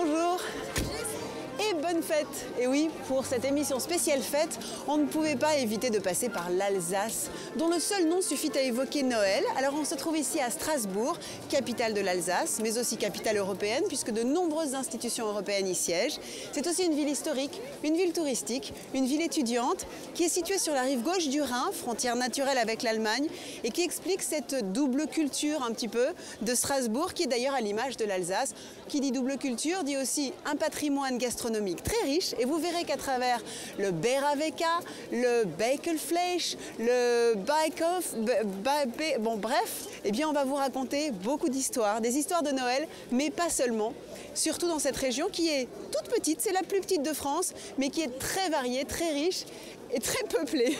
Bonjour et bonne fête. Et oui, pour cette émission spéciale fête, on ne pouvait pas éviter de passer par l'Alsace, dont le seul nom suffit à évoquer Noël. Alors on se trouve ici à Strasbourg, capitale de l'Alsace, mais aussi capitale européenne, puisque de nombreuses institutions européennes y siègent. C'est aussi une ville historique, une ville touristique, une ville étudiante, qui est située sur la rive gauche du Rhin, frontière naturelle avec l'Allemagne, et qui explique cette double culture un petit peu de Strasbourg, qui est d'ailleurs à l'image de l'Alsace. Qui dit double culture, dit aussi un patrimoine gastronomique très riche, et vous verrez qu'à travers le Bärewecka, le Bakelfleisch, le Baikhoff, bon bref, eh bien on va vous raconter beaucoup d'histoires, des histoires de Noël, mais pas seulement, surtout dans cette région qui est toute petite, c'est la plus petite de France, mais qui est très variée, très riche et très peuplée.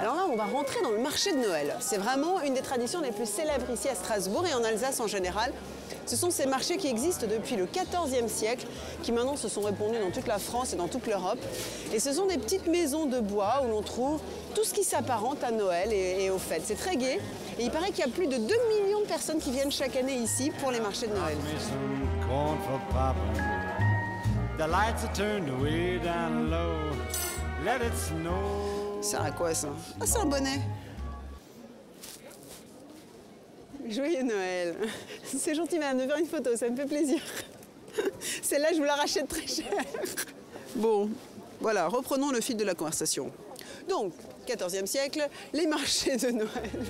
Alors là, on va rentrer dans le marché de Noël. C'est vraiment une des traditions les plus célèbres ici à Strasbourg et en Alsace en général. Ce sont ces marchés qui existent depuis le XIVe siècle, qui maintenant se sont répandus dans toute la France et dans toute l'Europe. Et ce sont des petites maisons de bois où l'on trouve tout ce qui s'apparente à Noël et aux fêtes. C'est très gai et il paraît qu'il y a plus de 2 millions de personnes qui viennent chaque année ici pour les marchés de Noël. Ça sert à quoi ça? Ah, c'est un bonnet. Joyeux Noël. C'est gentil, madame, de faire une photo, ça me fait plaisir. Celle-là, je vous la rachète très cher. Bon, voilà, reprenons le fil de la conversation. Donc, 14e siècle, les marchés de Noël.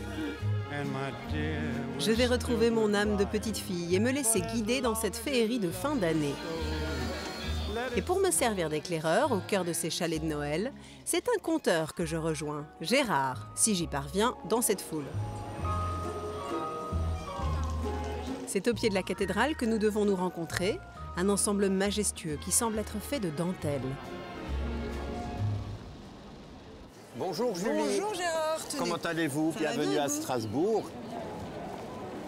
Je vais retrouver mon âme de petite fille et me laisser guider dans cette féerie de fin d'année. Et pour me servir d'éclaireur au cœur de ces chalets de Noël, c'est un conteur que je rejoins, Gérard, si j'y parviens, dans cette foule. C'est au pied de la cathédrale que nous devons nous rencontrer, un ensemble majestueux qui semble être fait de dentelles. Bonjour Julie. Bonjour Gérard. Comment allez-vous? Bienvenue à Strasbourg.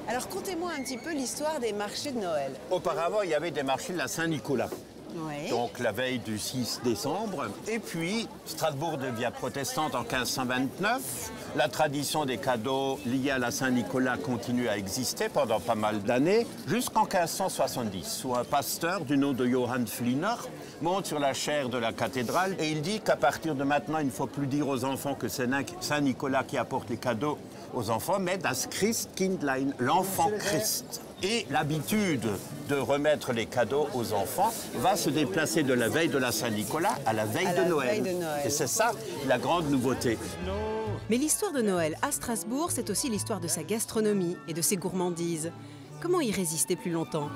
Alors contez-moi un petit peu l'histoire des marchés de Noël. Auparavant, il y avait des marchés de la Saint-Nicolas. Oui. Donc la veille du 6 décembre. Et puis, Strasbourg devient protestante en 1529. La tradition des cadeaux liés à la Saint-Nicolas continue à exister pendant pas mal d'années, jusqu'en 1570, où un pasteur du nom de Johann Flinner monte sur la chaire de la cathédrale et il dit qu'à partir de maintenant, il ne faut plus dire aux enfants que c'est Saint-Nicolas qui apporte les cadeaux aux enfants, mais das Christkindlein, l'enfant Christ. Et l'habitude de remettre les cadeaux aux enfants va se déplacer de la veille de la Saint-Nicolas à la veille de Noël. Et c'est ça la grande nouveauté. Mais l'histoire de Noël à Strasbourg, c'est aussi l'histoire de sa gastronomie et de ses gourmandises. Comment y résister plus longtemps?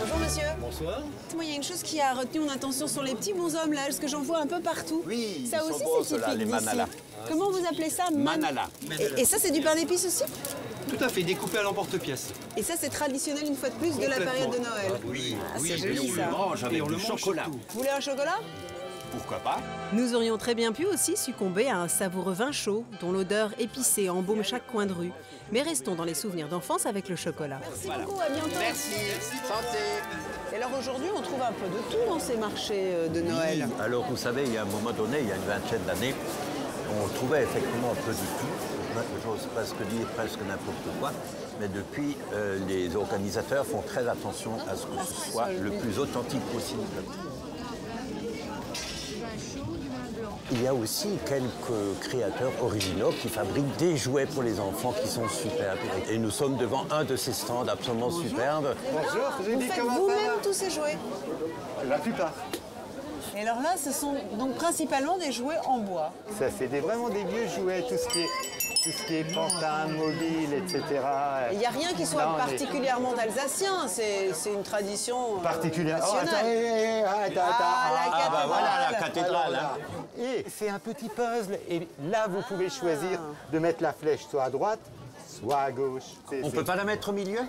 Bonjour monsieur. Bonsoir. Moi, il y a une chose qui a retenu mon attention, sont les petits bonshommes là, parce que j'en vois un peu partout. Oui, ça aussi c'est typique les manala. Comment vous appelez ça? Manala. Et ça c'est du pain d'épices aussi? Tout à fait, découpé à l'emporte-pièce. Et ça, c'est traditionnel, une fois de plus, de la période de Noël. Oui, ah, oui, c'est joli, ça. Et on le mange avec du chocolat. Vous voulez un chocolat? Pourquoi pas? Nous aurions très bien pu aussi succomber à un savoureux vin chaud, dont l'odeur épicée embaume chaque coin de rue. Mais restons dans les souvenirs d'enfance avec le chocolat. Merci beaucoup, à bientôt. Merci, santé. Et alors aujourd'hui, on trouve un peu de tout dans ces marchés de Noël. Oui, alors vous savez, il y a un moment donné, il y a une vingtaine d'années, on trouvait effectivement un peu de tout. J'ose presque dire presque n'importe quoi, mais depuis, les organisateurs font très attention à ce que ce soit le plus authentique possible. Il y a aussi quelques créateurs originaux qui fabriquent des jouets pour les enfants qui sont superbes. Et nous sommes devant un de ces stands absolument superbes. Bonjour, vous faites vous-même tous ces jouets? La plupart. Et alors là, ce sont donc principalement des jouets en bois. Ça, c'est vraiment des vieux jouets, tout ce qui est pantin, mobile, etc. Il n'y a rien qui soit particulièrement alsacien, c'est une tradition nationale. Ah, la cathédrale. Et c'est un petit puzzle, et là, vous pouvez choisir de mettre la flèche soit à droite, soit à gauche. On ne peut pas la mettre au milieu?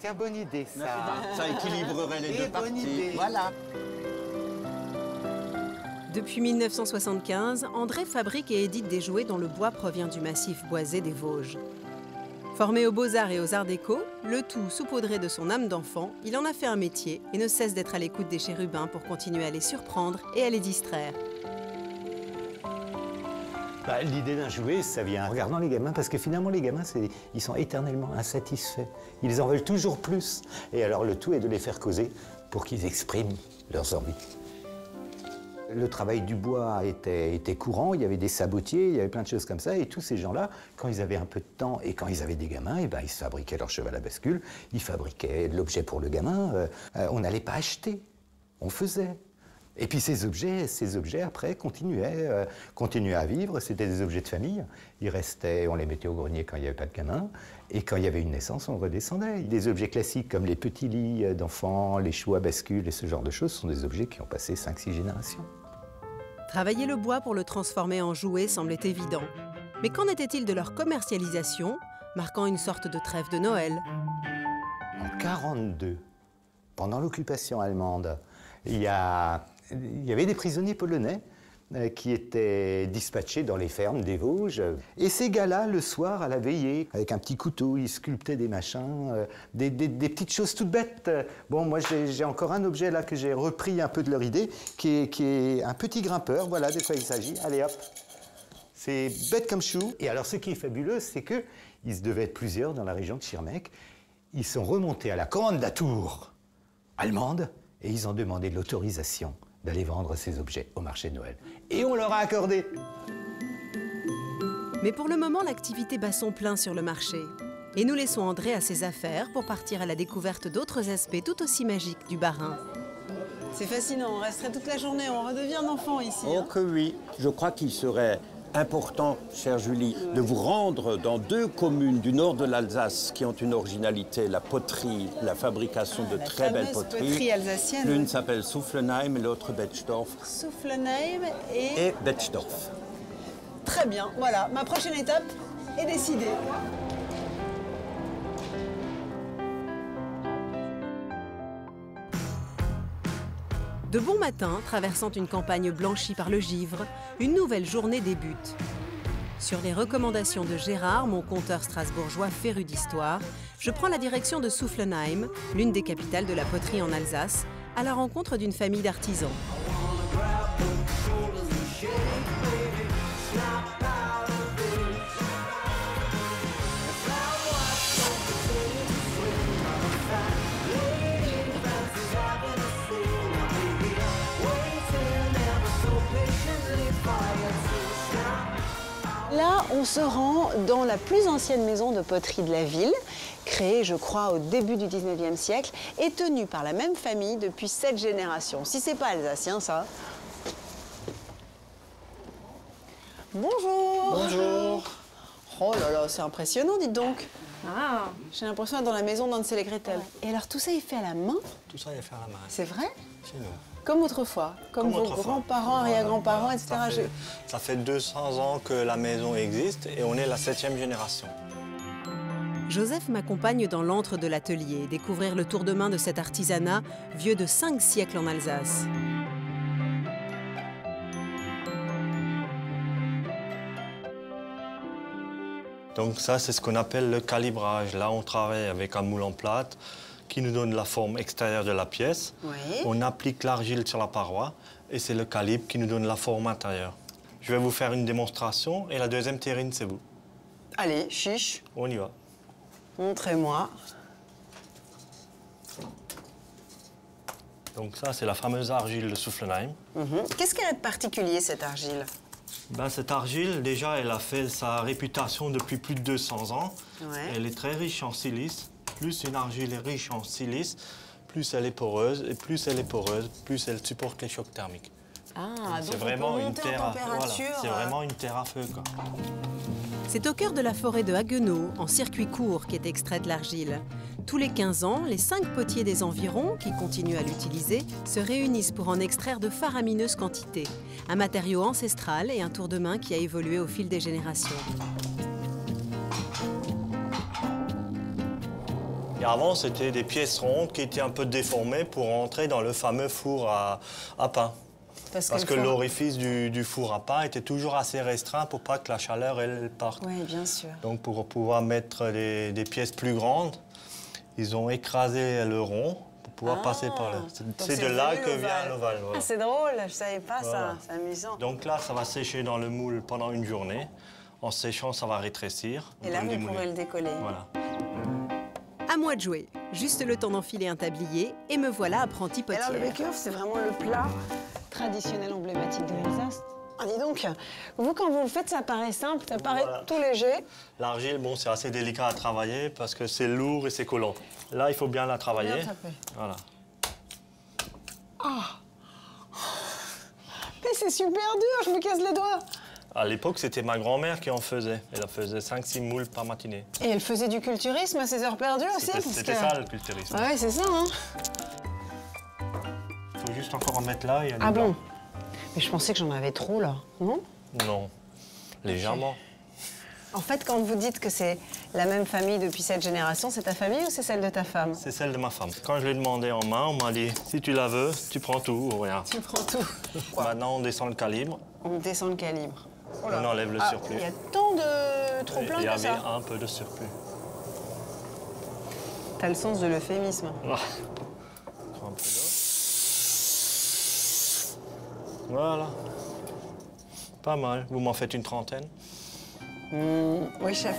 C'est une bonne idée, ça. Ça équilibrerait les deux parties. Voilà. Depuis 1975, André fabrique et édite des jouets dont le bois provient du massif boisé des Vosges. Formé aux beaux-arts et aux arts déco, le tout saupoudré de son âme d'enfant, il en a fait un métier et ne cesse d'être à l'écoute des chérubins pour continuer à les surprendre et à les distraire. Bah, l'idée d'un jouet, ça vient en regardant les gamins, parce que finalement, les gamins, ils sont éternellement insatisfaits. Ils en veulent toujours plus. Et alors, le tout est de les faire causer pour qu'ils expriment leurs envies. Le travail du bois était courant, il y avait des sabotiers, il y avait plein de choses comme ça, et tous ces gens-là, quand ils avaient un peu de temps et quand ils avaient des gamins, et ben, ils se fabriquaient leur cheval à bascule, ils fabriquaient de l'objet pour le gamin. On n'allait pas acheter, on faisait. Et puis ces objets après, continuaient à vivre, c'était des objets de famille. Ils restaient, on les mettait au grenier quand il n'y avait pas de gamin, et quand il y avait une naissance, on redescendait. Des objets classiques comme les petits lits d'enfants, les chevaux à bascule et ce genre de choses sont des objets qui ont passé 5-6 générations. Travailler le bois pour le transformer en jouet semblait évident. Mais qu'en était-il de leur commercialisation, marquant une sorte de trêve de Noël? En 1942, pendant l'occupation allemande, il y avait des prisonniers polonais qui étaient dispatchés dans les fermes des Vosges. Et ces gars-là, le soir, à la veillée, avec un petit couteau, ils sculptaient des machins, des petites choses toutes bêtes. Bon, moi, j'ai encore un objet là que j'ai repris un peu de leur idée, qui est un petit grimpeur. Voilà, de quoi il s'agit. Allez, hop. C'est bête comme chou. Et alors, ce qui est fabuleux, c'est qu'ils devaient être plusieurs dans la région de Schirmeck. Ils sont remontés à la Kommandantur allemande et ils ont demandé l'autorisation d'aller vendre ces objets au marché de Noël. Et on leur a accordé. Mais pour le moment, l'activité bat son plein sur le marché. Et nous laissons André à ses affaires pour partir à la découverte d'autres aspects tout aussi magiques du Bas-Rhin. C'est fascinant, on resterait toute la journée, on redevient un enfant ici. Oh hein. Que oui, je crois qu'il serait important, chère Julie, de vous rendre dans deux communes du nord de l'Alsace qui ont une originalité, la poterie, la fabrication de très belles poteries. L'une s'appelle Soufflenheim et l'autre Betschdorf. Soufflenheim et Betschdorf. Très bien, voilà, ma prochaine étape est décidée. De bon matin, traversant une campagne blanchie par le givre, une nouvelle journée débute. Sur les recommandations de Gérard, mon conteur strasbourgeois féru d'histoire, je prends la direction de Soufflenheim, l'une des capitales de la poterie en Alsace, à la rencontre d'une famille d'artisans. Là, on se rend dans la plus ancienne maison de poterie de la ville, créée, je crois, au début du 19e siècle et tenue par la même famille depuis 7 générations. Si c'est pas alsacien, ça. Bonjour. Bonjour. Oh là là, c'est impressionnant, dites donc. Ah. J'ai l'impression d'être dans la maison d'Ansel et Gretel. Et alors, tout ça est fait à la main? Tout ça est fait à la main. C'est vrai? C'est vrai. Comme autrefois, comme vos grands-parents, arrière-grands-parents, etc. Ça fait 200 ans que la maison existe et on est la 7e génération. Joseph m'accompagne dans l'antre de l'atelier, découvrir le tour de main de cet artisanat, vieux de 5 siècles en Alsace. Donc ça, c'est ce qu'on appelle le calibrage. Là, on travaille avec un moule en plâtre qui nous donne la forme extérieure de la pièce. Oui. On applique l'argile sur la paroi et c'est le calibre qui nous donne la forme intérieure. Je vais vous faire une démonstration et la deuxième terrine, c'est vous. Allez, chiche. On y va. Montrez-moi. Donc ça, c'est la fameuse argile de Soufflenheim. Qu'est-ce qu'elle a de particulier, cette argile? Ben, cette argile, déjà, elle a fait sa réputation depuis plus de 200 ans. Ouais. Elle est très riche en silice. Plus une argile est riche en silice, plus elle est poreuse, et plus elle est poreuse, plus elle supporte les chocs thermiques. Ah, donc vraiment une terre à feu. Voilà, c'est vraiment une terre à feu, quoi. C'est au cœur de la forêt de Haguenau, en circuit court, qu'est extraite l'argile. Tous les 15 ans, les 5 potiers des environs, qui continuent à l'utiliser, se réunissent pour en extraire de faramineuses quantités. Un matériau ancestral et un tour de main qui a évolué au fil des générations. Et avant, c'était des pièces rondes qui étaient un peu déformées pour entrer dans le fameux four à pain. Parce que l'orifice du four à pain était toujours assez restreint pour pas que la chaleur, elle parte. Oui, bien sûr. Donc, pour pouvoir mettre des pièces plus grandes, ils ont écrasé le rond pour pouvoir passer par là. C'est de là que vient l'ovale. Voilà. Ah, c'est drôle, je ne savais pas ça, c'est amusant. Donc là, ça va sécher dans le moule pendant une journée. En séchant, ça va rétrécir. Et là, vous pourrez le décoller. Voilà. À moi de jouer. Juste le temps d'enfiler un tablier et me voilà apprenti potière. Alors, le bakeloffe, c'est vraiment le plat traditionnel emblématique de l'Alsace. Ah, dis donc, vous, quand vous le faites, ça paraît simple, ça paraît tout léger. L'argile, bon, c'est assez délicat à travailler parce que c'est lourd et c'est collant. Là, il faut bien la travailler. Bien, ça fait. Voilà. Ah, mais c'est super dur, je me casse les doigts. À l'époque, c'était ma grand-mère qui en faisait. Elle en faisait 5-6 moules par matinée. Et elle faisait du culturisme à ses heures perdues aussi? C'était que... ça, le culturisme. Ouais, c'est ça, hein. Il faut juste encore en mettre là et aller là. Bon? Mais je pensais que j'en avais trop, là, non? Non, légèrement. En fait, quand vous dites que c'est la même famille depuis cette génération, c'est ta famille ou c'est celle de ta femme? C'est celle de ma femme. Quand je l'ai demandé en main, on m'a dit « si tu la veux, tu prends tout ou rien ». Tu prends tout. Maintenant, on descend le calibre. On descend le calibre. Oh là. On enlève le surplus. Il y a tant de trop-plein que ça. Il y avait un peu de surplus. T'as le sens de l'euphémisme. Prends un peu d'eau. Voilà. Pas mal. Vous m'en faites une trentaine? Oui, chef.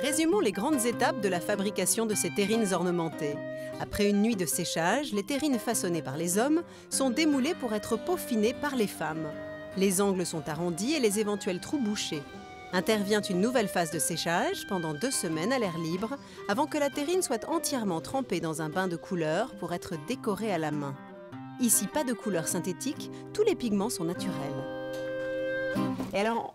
Résumons les grandes étapes de la fabrication de ces terrines ornementées. Après une nuit de séchage, les terrines façonnées par les hommes sont démoulées pour être peaufinées par les femmes. Les angles sont arrondis et les éventuels trous bouchés. Intervient une nouvelle phase de séchage pendant 2 semaines à l'air libre avant que la terrine soit entièrement trempée dans un bain de couleurs pour être décorée à la main. Ici, pas de couleur synthétique, tous les pigments sont naturels. Et alors,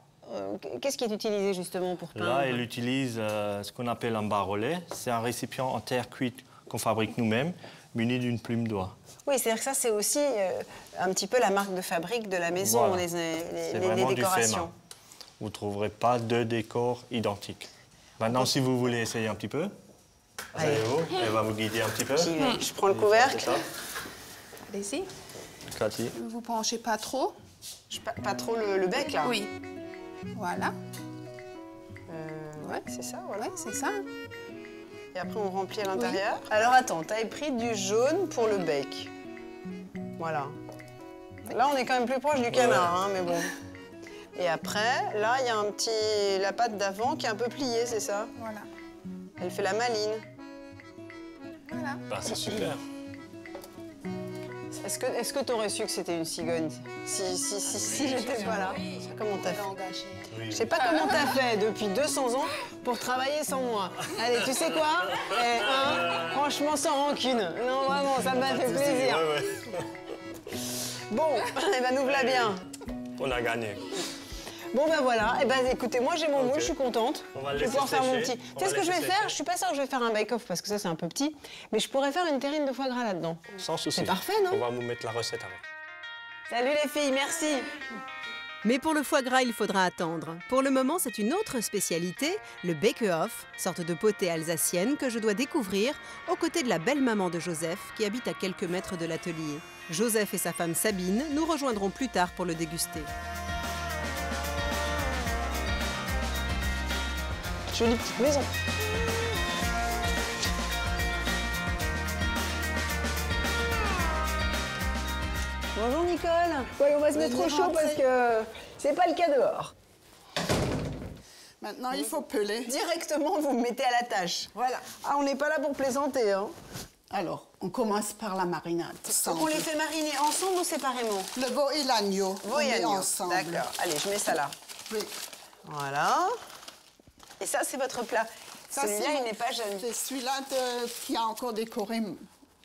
qu'est-ce qui est utilisé justement pour peindre? Là, elle utilise ce qu'on appelle un barolet. C'est un récipient en terre cuite qu'on fabrique nous-mêmes, muni d'une plume d'oie. Oui, c'est-à-dire que ça, c'est aussi un petit peu la marque de fabrique de la maison, voilà. les décorations. Vous ne trouverez pas 2 décors identiques. Maintenant, si vous voulez essayer un petit peu, allez-vous, elle va vous guider un petit peu. Je prends le couvercle. Allez-y. Cathy. Ne vous penchez pas trop. Pas trop le bec, là. Oui. Voilà. Ouais, c'est ça, voilà. Ouais, c'est ça. Et après, on remplit à l'intérieur. Oui. Alors, attends, tu avais pris du jaune pour le bec. Voilà. Là, on est quand même plus proche du canard, hein, mais bon. Et après, là, il y a un petit... la patte d'avant qui est un peu pliée, c'est ça? Voilà. Elle fait la maline. Voilà. Bah, c'est super. Est-ce que tu aurais su que c'était une cigogne si j'étais pas là? Je sais pas comment t'as fait. Je sais pas comment t'as fait depuis 200 ans pour travailler sans moi. Allez, tu sais quoi? Franchement, sans rancune. Non, vraiment, ça m'a fait plaisir. Bon, eh ben, nous voilà bien. On a gagné. Bon, ben voilà. Eh ben, écoutez, moi, j'ai mon moule, je suis contente. Je vais pouvoir faire mon petit. Tu sais ce que je vais faire? Je suis pas sûre que je vais faire un back-off parce que ça, c'est un peu petit. Mais je pourrais faire une terrine de foie gras là-dedans. Sans souci. C'est parfait, non? On va vous mettre la recette avec. Salut les filles, merci. Mais pour le foie gras, il faudra attendre. Pour le moment, c'est une autre spécialité, le bakeloffe, sorte de potée alsacienne que je dois découvrir aux côtés de la belle-maman de Joseph, qui habite à quelques mètres de l'atelier. Joseph et sa femme Sabine nous rejoindront plus tard pour le déguster. Jolie petite maison. Bonjour Nicole. Ouais, on va se mettre au chaud parce que c'est pas le cas dehors. Maintenant, il faut peler. Directement, vous me mettez à la tâche. Voilà. Ah, on n'est pas là pour plaisanter, hein. Alors, on commence par la marinade. Donc, on les fait mariner ensemble ou séparément? Le veau et l'agneau. Veau et agneau. D'accord. Allez, je mets ça là. Oui. Voilà. Et ça, c'est votre plat. Celui-là, il n'est pas jeune. C'est celui-là qui a encore décoré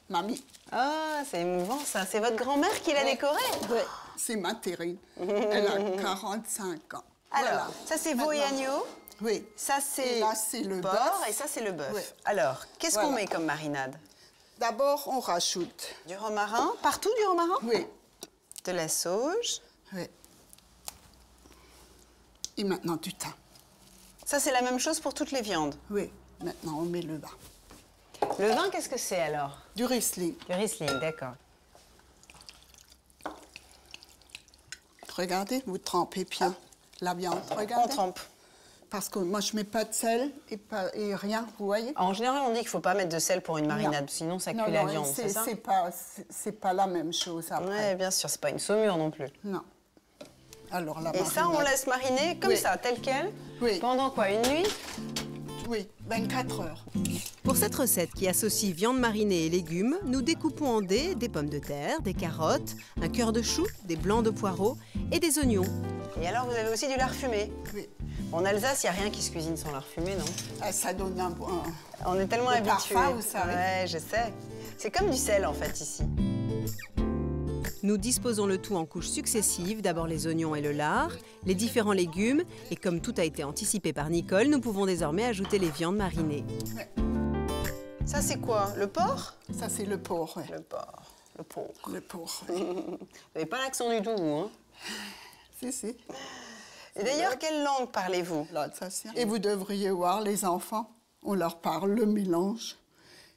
mamie. Ah, c'est émouvant, ça. C'est votre grand-mère qui l'a décoré? Oui, c'est ma terrine. Elle a 45 ans. Alors, voilà. Ça, c'est veau et agneau. Oui. Ça, c'est le porc et ça, c'est le bœuf. Oui. Alors, qu'est-ce qu'on met comme marinade? D'abord, on rajoute... du romarin? Partout du romarin? Oui. De la sauge? Oui. Et maintenant, du thym. Ça, c'est la même chose pour toutes les viandes? Oui. Maintenant, on met le vin. Le vin, qu'est-ce que c'est, alors? Du Riesling. Du Riesling, d'accord. Regardez, vous trempez bien la viande, regardez. On trempe. parce que moi je mets pas de sel et rien, vous voyez. En général, on dit qu'il faut pas mettre de sel pour une marinade, sinon ça cuit la viande, c'est ça? C'est pas la même chose après. Oui, bien sûr, c'est pas une saumure non plus. Non. Alors la marinade... Et ça, on laisse mariner comme ça, tel quel, pendant quoi, une nuit? Oui, 24 heures. Pour cette recette qui associe viande marinée et légumes, nous découpons en dés des pommes de terre, des carottes, un cœur de chou, des blancs de poireaux et des oignons. Et alors, vous avez aussi du lard fumé. Oui. En Alsace, il n'y a rien qui se cuisine sans lard fumé, non? Ça donne un... On est tellement habitués. Ouais, je sais. C'est comme du sel, en fait, ici. Nous disposons le tout en couches successives, d'abord les oignons et le lard, les différents légumes, et comme tout a été anticipé par Nicole, nous pouvons désormais ajouter les viandes marinées. Ouais. Ça, c'est quoi? Le porc? Ça, c'est le porc, oui. Le porc. Le porc. Le porc, oui. Vous n'avez pas l'accent du tout, vous, hein? Si, si. Et d'ailleurs, quelle langue parlez-vous? L'alsacien. Et vous devriez voir les enfants, on leur parle le mélange.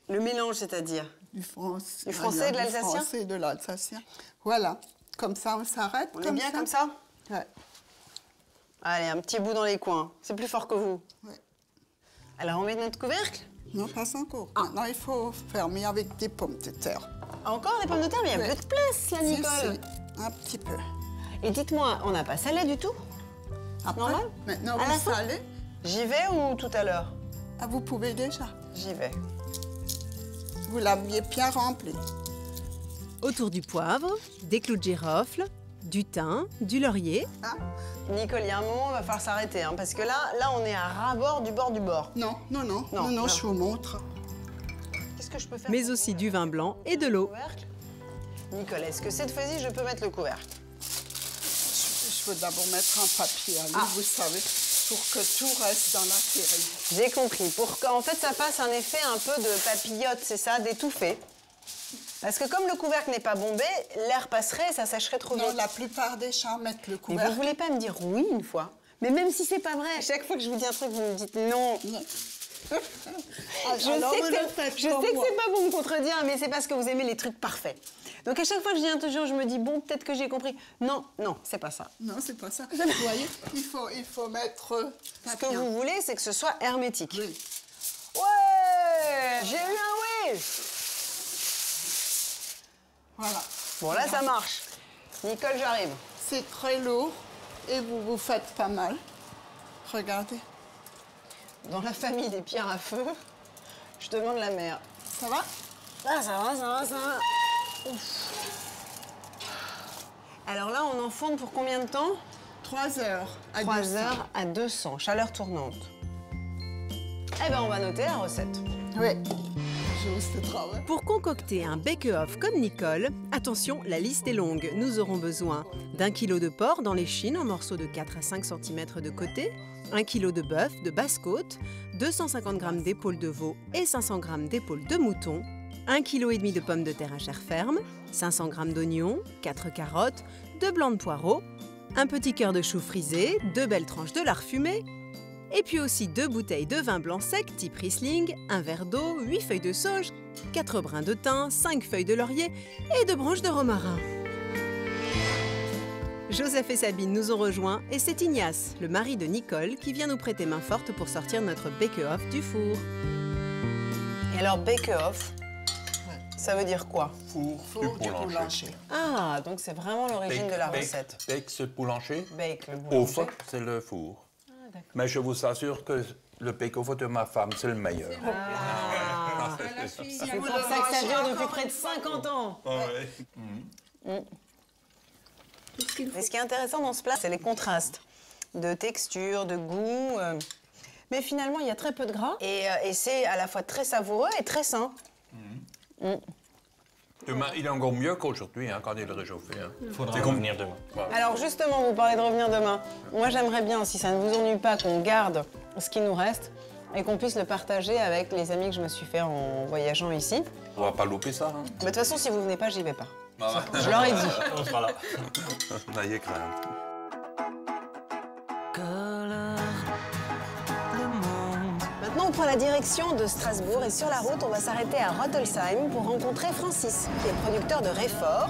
Le mélange, c'est-à-dire? Du français et de l'alsacien? Du français et de l'alsacien. Voilà. Comme ça, on s'arrête. On est bien comme ça? Ouais. Allez, un petit bout dans les coins. C'est plus fort que vous. Ouais. Alors, on met notre couvercle? Non, pas encore. Ah. Non, il faut fermer avec des pommes de terre. Encore des pommes de terre? Mais il y a peu de place, là, Nicole. Un petit peu. Et dites-moi, on n'a pas salé du tout? Après, normal? Maintenant, vous salez? J'y vais ou tout à l'heure? Ah, vous pouvez déjà. J'y vais. Vous l'aviez bien rempli. Autour du poivre, des clous de girofle, du thym, du laurier. Ah. Nicole, il y a un moment, il va falloir s'arrêter, hein, parce que là, on est à ras-bord du bord du bord. Non, je vous montre. Qu'est-ce que je peux faire? Mais aussi du vin blanc et de l'eau. Nicole, est-ce que cette fois-ci, je peux mettre le couvercle? Je veux d'abord mettre un papier à l'eau, vous savez, pour que tout reste dans la terrine. J'ai compris. Pour qu'en fait, ça fasse un effet un peu de papillote, c'est ça, d'étouffée. Parce que comme le couvercle n'est pas bombé, l'air passerait et ça sécherait trop vite. Non, la plupart des chats mettent le couvercle. Mais vous ne voulez pas me dire oui une fois? Mais même si c'est pas vrai, à chaque fois que je vous dis un truc, vous me dites non. Je sais que c'est pas pour me contredire, mais c'est parce que vous aimez les trucs parfaits. Donc à chaque fois que je dis un toujours, je me dis bon, peut-être que j'ai compris. Non, non, c'est pas ça. Non, c'est pas ça. Vous voyez, il faut mettre. Ce que vous voulez, c'est que ce soit hermétique. Oui. Ouais, j'ai eu un oui. Voilà. Bon, là, ça marche. Nicole, j'arrive. C'est très lourd et vous faites pas mal. Regardez. Dans la famille des pierres à feu, je demande la mer. Ça va? Ah, ça va, ça va, ça va. Ouf. Alors là, on enfourne pour combien de temps? 3 heures. 3 heures à 200, chaleur tournante. Eh bien, on va noter la recette. Oui. Pour concocter un bakelfleisch comme Nicole, attention, la liste est longue. Nous aurons besoin d'un kilo de porc dans l'échine en morceaux de 4 à 5 cm de côté, 1 kilo de bœuf de basse-côte, 250 g d'épaule de veau et 500 g d'épaule de mouton, 1,5 kg de pommes de terre à chair ferme, 500 g d'oignons, 4 carottes, 2 blancs de poireaux, un petit cœur de chou frisé, 2 belles tranches de lard fumé, et puis aussi 2 bouteilles de vin blanc sec type Riesling, un verre d'eau, 8 feuilles de sauge, 4 brins de thym, 5 feuilles de laurier et 2 branches de romarin. Joseph et Sabine nous ont rejoints et c'est Ignace, le mari de Nicole, qui vient nous prêter main forte pour sortir notre bakelfleisch du four. Et alors bakelfleisch, ça veut dire quoi? Four du boulanger. Ah, donc c'est vraiment l'origine de la recette. Bake, c'est boulanger. Bake, le boulanger. Off, c'est le four. Mais je vous assure que le bakelfleisch de ma femme, c'est le meilleur. Ah, c'est pour ça que ça dure depuis près de 50 ans. Ouais. Mais ce qui est intéressant dans ce plat, c'est les contrastes de texture, de goût. Mais finalement, il y a très peu de gras. Et c'est à la fois très savoureux et très sain. Demain, il est encore mieux qu'aujourd'hui, hein, quand il est réchauffé. Hein. Il faudra revenir demain. Voilà. Alors justement, vous parlez de revenir demain. Moi, j'aimerais bien, si ça ne vous ennuie pas, qu'on garde ce qui nous reste et qu'on puisse le partager avec les amis que je me suis fait en voyageant ici. On va pas louper ça. Hein. Mais de toute façon, si vous venez pas, j'y vais pas. Bah, je leur ai dit. On sera là. N'ayez crainte. Maintenant, on prend la direction de Strasbourg et sur la route, on va s'arrêter à Rottelsheim pour rencontrer Francis, qui est producteur de réfort.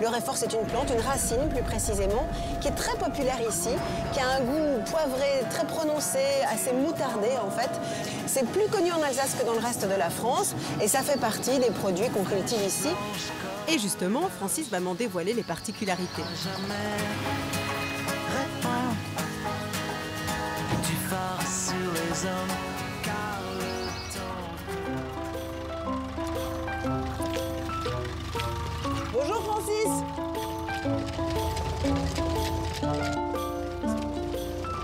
Le réfort, c'est une plante, une racine plus précisément, qui est très populaire ici, qui a un goût poivré très prononcé, assez moutardé en fait. C'est plus connu en Alsace que dans le reste de la France et ça fait partie des produits qu'on cultive ici. Et justement, Francis va m'en dévoiler les particularités. Bonjour Francis.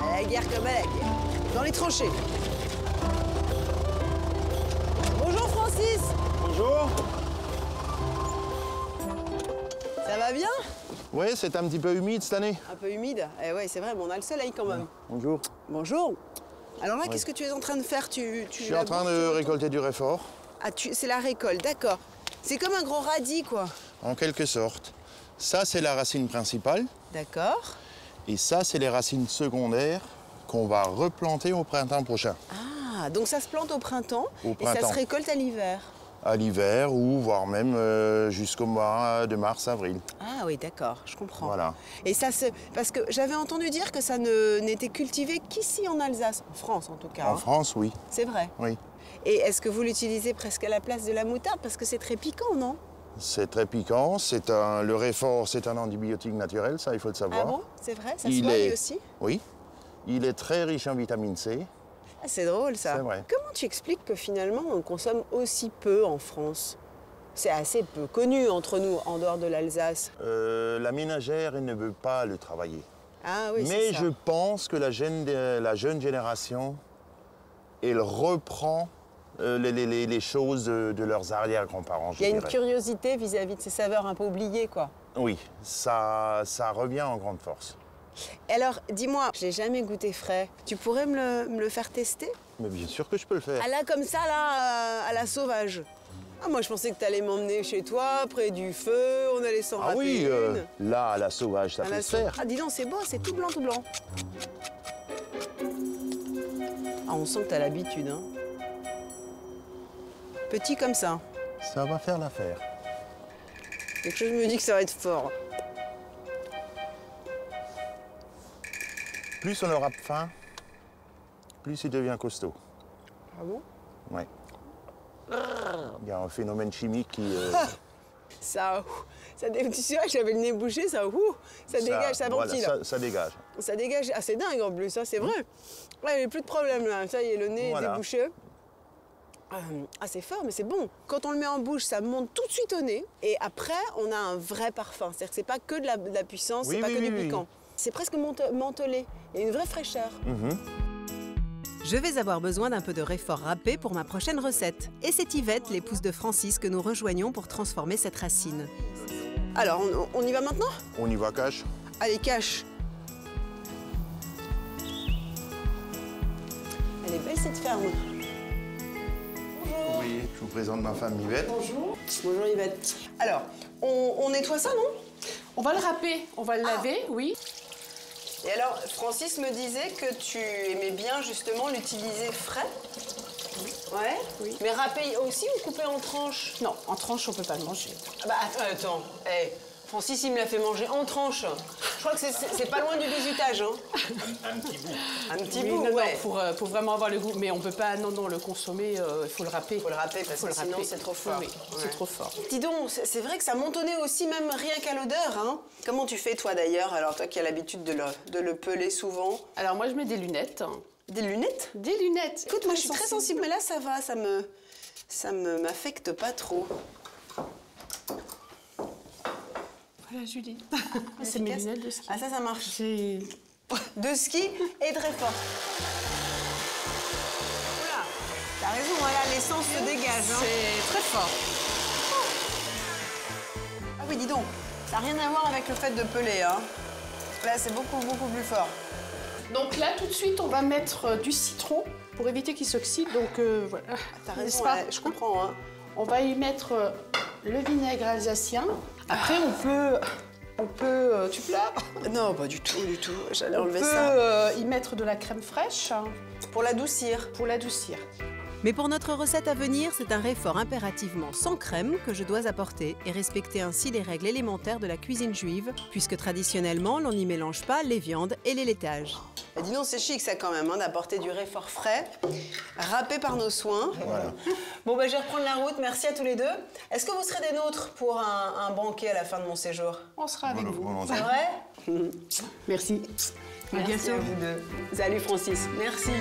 À la guerre comme à la guerre, dans les tranchées. Bonjour Francis. Bonjour. Ça va bien? Oui, c'est un petit peu humide cette année. Un peu humide? Eh oui, c'est vrai, mais on a le soleil quand même. Bonjour. Bonjour. Alors là, oui. Qu'est-ce que tu es en train de faire? Je suis en train de récolter du réfort. Ah, c'est la récolte, d'accord. C'est comme un gros radis, quoi. En quelque sorte. Ça, c'est la racine principale. D'accord. Et ça, c'est les racines secondaires qu'on va replanter au printemps prochain. Ah, donc ça se plante au printemps. Et ça se récolte à l'hiver. À l'hiver, ou voire même jusqu'au mois de mars-avril. Ah oui, d'accord, je comprends. Voilà. Et ça se... Parce que j'avais entendu dire que ça n'était cultivé qu'ici en Alsace, en France en tout cas. En France, oui. C'est vrai. Oui. Et est-ce que vous l'utilisez presque à la place de la moutarde? Parce que c'est très piquant, non? C'est très piquant. Le réfort, c'est un antibiotique naturel, ça, il faut le savoir. Ah bon? C'est vrai? Ça se soigne aussi? Oui. Il est très riche en vitamine C. Ah, c'est drôle, ça. C'est vrai. Comment tu expliques que finalement, on consomme aussi peu en France? C'est assez peu connu entre nous, en dehors de l'Alsace. La ménagère, elle ne veut pas le travailler. Ah oui, c'est ça. Mais je pense que la jeune génération, elle reprend les choses de leurs arrière-grands-parents, je dirais. Il y a une curiosité vis-à-vis de ces saveurs un peu oubliées, quoi. Oui, ça revient en grande force. Alors, dis-moi, je n'ai jamais goûté frais. Tu pourrais me le faire tester? Mais bien sûr que je peux le faire. Ah là, comme ça, là, à la sauvage. Ah, moi, je pensais que tu allais m'emmener chez toi, près du feu, on allait s'en rappeler. Ah oui, là, à la sauvage, ça peut se faire. Ah, dis donc, c'est beau, c'est tout blanc, tout blanc. Ah, on sent que tu as l'habitude, hein. Petit comme ça. Ça va faire l'affaire. Quelque chose me dit que ça va être fort. Plus on aura faim, plus il devient costaud. Ah bon? Oui. Il y a un phénomène chimique qui... Ça tu sais, j'avais le nez bouché, ça dégage, ça ventile. Voilà, ça dégage. Ça dégage, ah, c'est dingue en plus, ça, c'est vrai. Ouais, j'ai plus de problème là, ça y est, le nez débouché. Ah, c'est fort, mais c'est bon. Quand on le met en bouche, ça monte tout de suite au nez. Et après, on a un vrai parfum. C'est-à-dire que c'est pas que de la puissance, oui, c'est pas que du piquant. Oui. C'est presque mentholé, il y a une vraie fraîcheur. Je vais avoir besoin d'un peu de réfort râpé pour ma prochaine recette. Et c'est Yvette, l'épouse de Francis, que nous rejoignons pour transformer cette racine. Alors, on y va maintenant? On y va, cache. Allez, cache. Elle est belle cette ferme. Bonjour. Oui, je vous présente ma femme Yvette. Bonjour. Bonjour Yvette. Alors, on nettoie ça, non? On va le râper, on va le laver, oui. Et alors, Francis me disait que tu aimais bien justement l'utiliser frais. Ouais. Oui. Mais râper aussi ou couper en tranches? Non, en tranches, on peut pas le manger. Ah bah attends, hey, Francis, il me l'a fait manger en tranches. Je crois que c'est pas loin du bisutage, hein. Un petit bout. Un petit bout, non, ouais. Non, pour vraiment avoir le goût. Mais on peut pas, non, le consommer, il faut le râper. Il faut le râper parce que sinon, c'est trop fort. Oui, ouais. C'est trop fort. Dis donc, c'est vrai que ça mentonnait aussi, même rien qu'à l'odeur, hein. Comment tu fais, toi, d'ailleurs? Alors, toi qui as l'habitude de le peler souvent. Alors, moi, je mets des lunettes. Des lunettes? Des lunettes. Écoute, moi, je suis très sensible, mais là, ça va, ça m'affecte pas trop. Voilà, Julie. C'est mes lunettes de ski. Ah, ça marche. De ski et de réfort. Voilà. T'as raison, voilà, l'essence se dégage. Hein. C'est très fort. Ah oui, dis donc, ça n'a rien à voir avec le fait de peler. Hein. Là, c'est beaucoup plus fort. Donc là, tout de suite, on va mettre du citron pour éviter qu'il s'oxyde. Donc voilà. Ah, t'as raison, ouais, je comprends. Hein. On va y mettre le vinaigre alsacien. Après, on peut tu pleures? Non, pas du tout, du tout. J'allais enlever ça. On peut y mettre de la crème fraîche. Pour l'adoucir. Mais pour notre recette à venir, c'est un réfort impérativement sans crème que je dois apporter et respecter ainsi les règles élémentaires de la cuisine juive, puisque traditionnellement, l'on n'y mélange pas les viandes et les laitages. Bah dis donc, c'est chic ça quand même, hein, d'apporter du réfort frais, râpé par nos soins. Voilà. Bon, bah, je vais reprendre la route, merci à tous les deux. Est-ce que vous serez des nôtres pour un banquet à la fin de mon séjour? On sera avec vous. C'est vrai? Merci. À bientôt. À vous deux. Salut Francis, merci.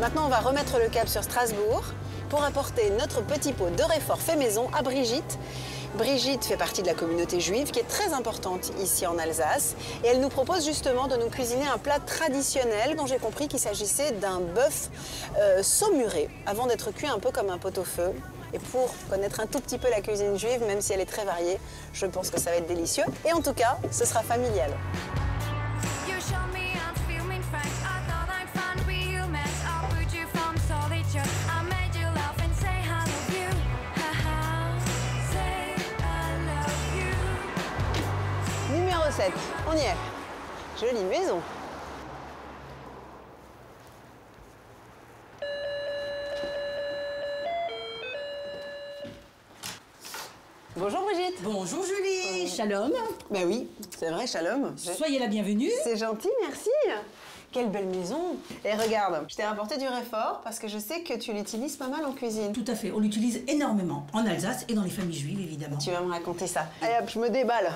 Maintenant, on va remettre le cap sur Strasbourg pour apporter notre petit pot de réfort fait maison à Brigitte. Brigitte fait partie de la communauté juive qui est très importante ici en Alsace et elle nous propose justement de nous cuisiner un plat traditionnel dont j'ai compris qu'il s'agissait d'un bœuf saumuré avant d'être cuit un peu comme un pot-au-feu. Et pour connaître un tout petit peu la cuisine juive, même si elle est très variée, je pense que ça va être délicieux et en tout cas, ce sera familial. On y est. Jolie maison. Bonjour Brigitte. Bonjour Julie. Shalom. Ben oui, c'est vrai, shalom. Soyez la bienvenue. C'est gentil, merci. Quelle belle maison! Et regarde, je t'ai rapporté du réfort parce que je sais que tu l'utilises pas mal en cuisine. Tout à fait, on l'utilise énormément en Alsace et dans les familles juives, évidemment. Tu vas me raconter ça. Allez hop, je me déballe.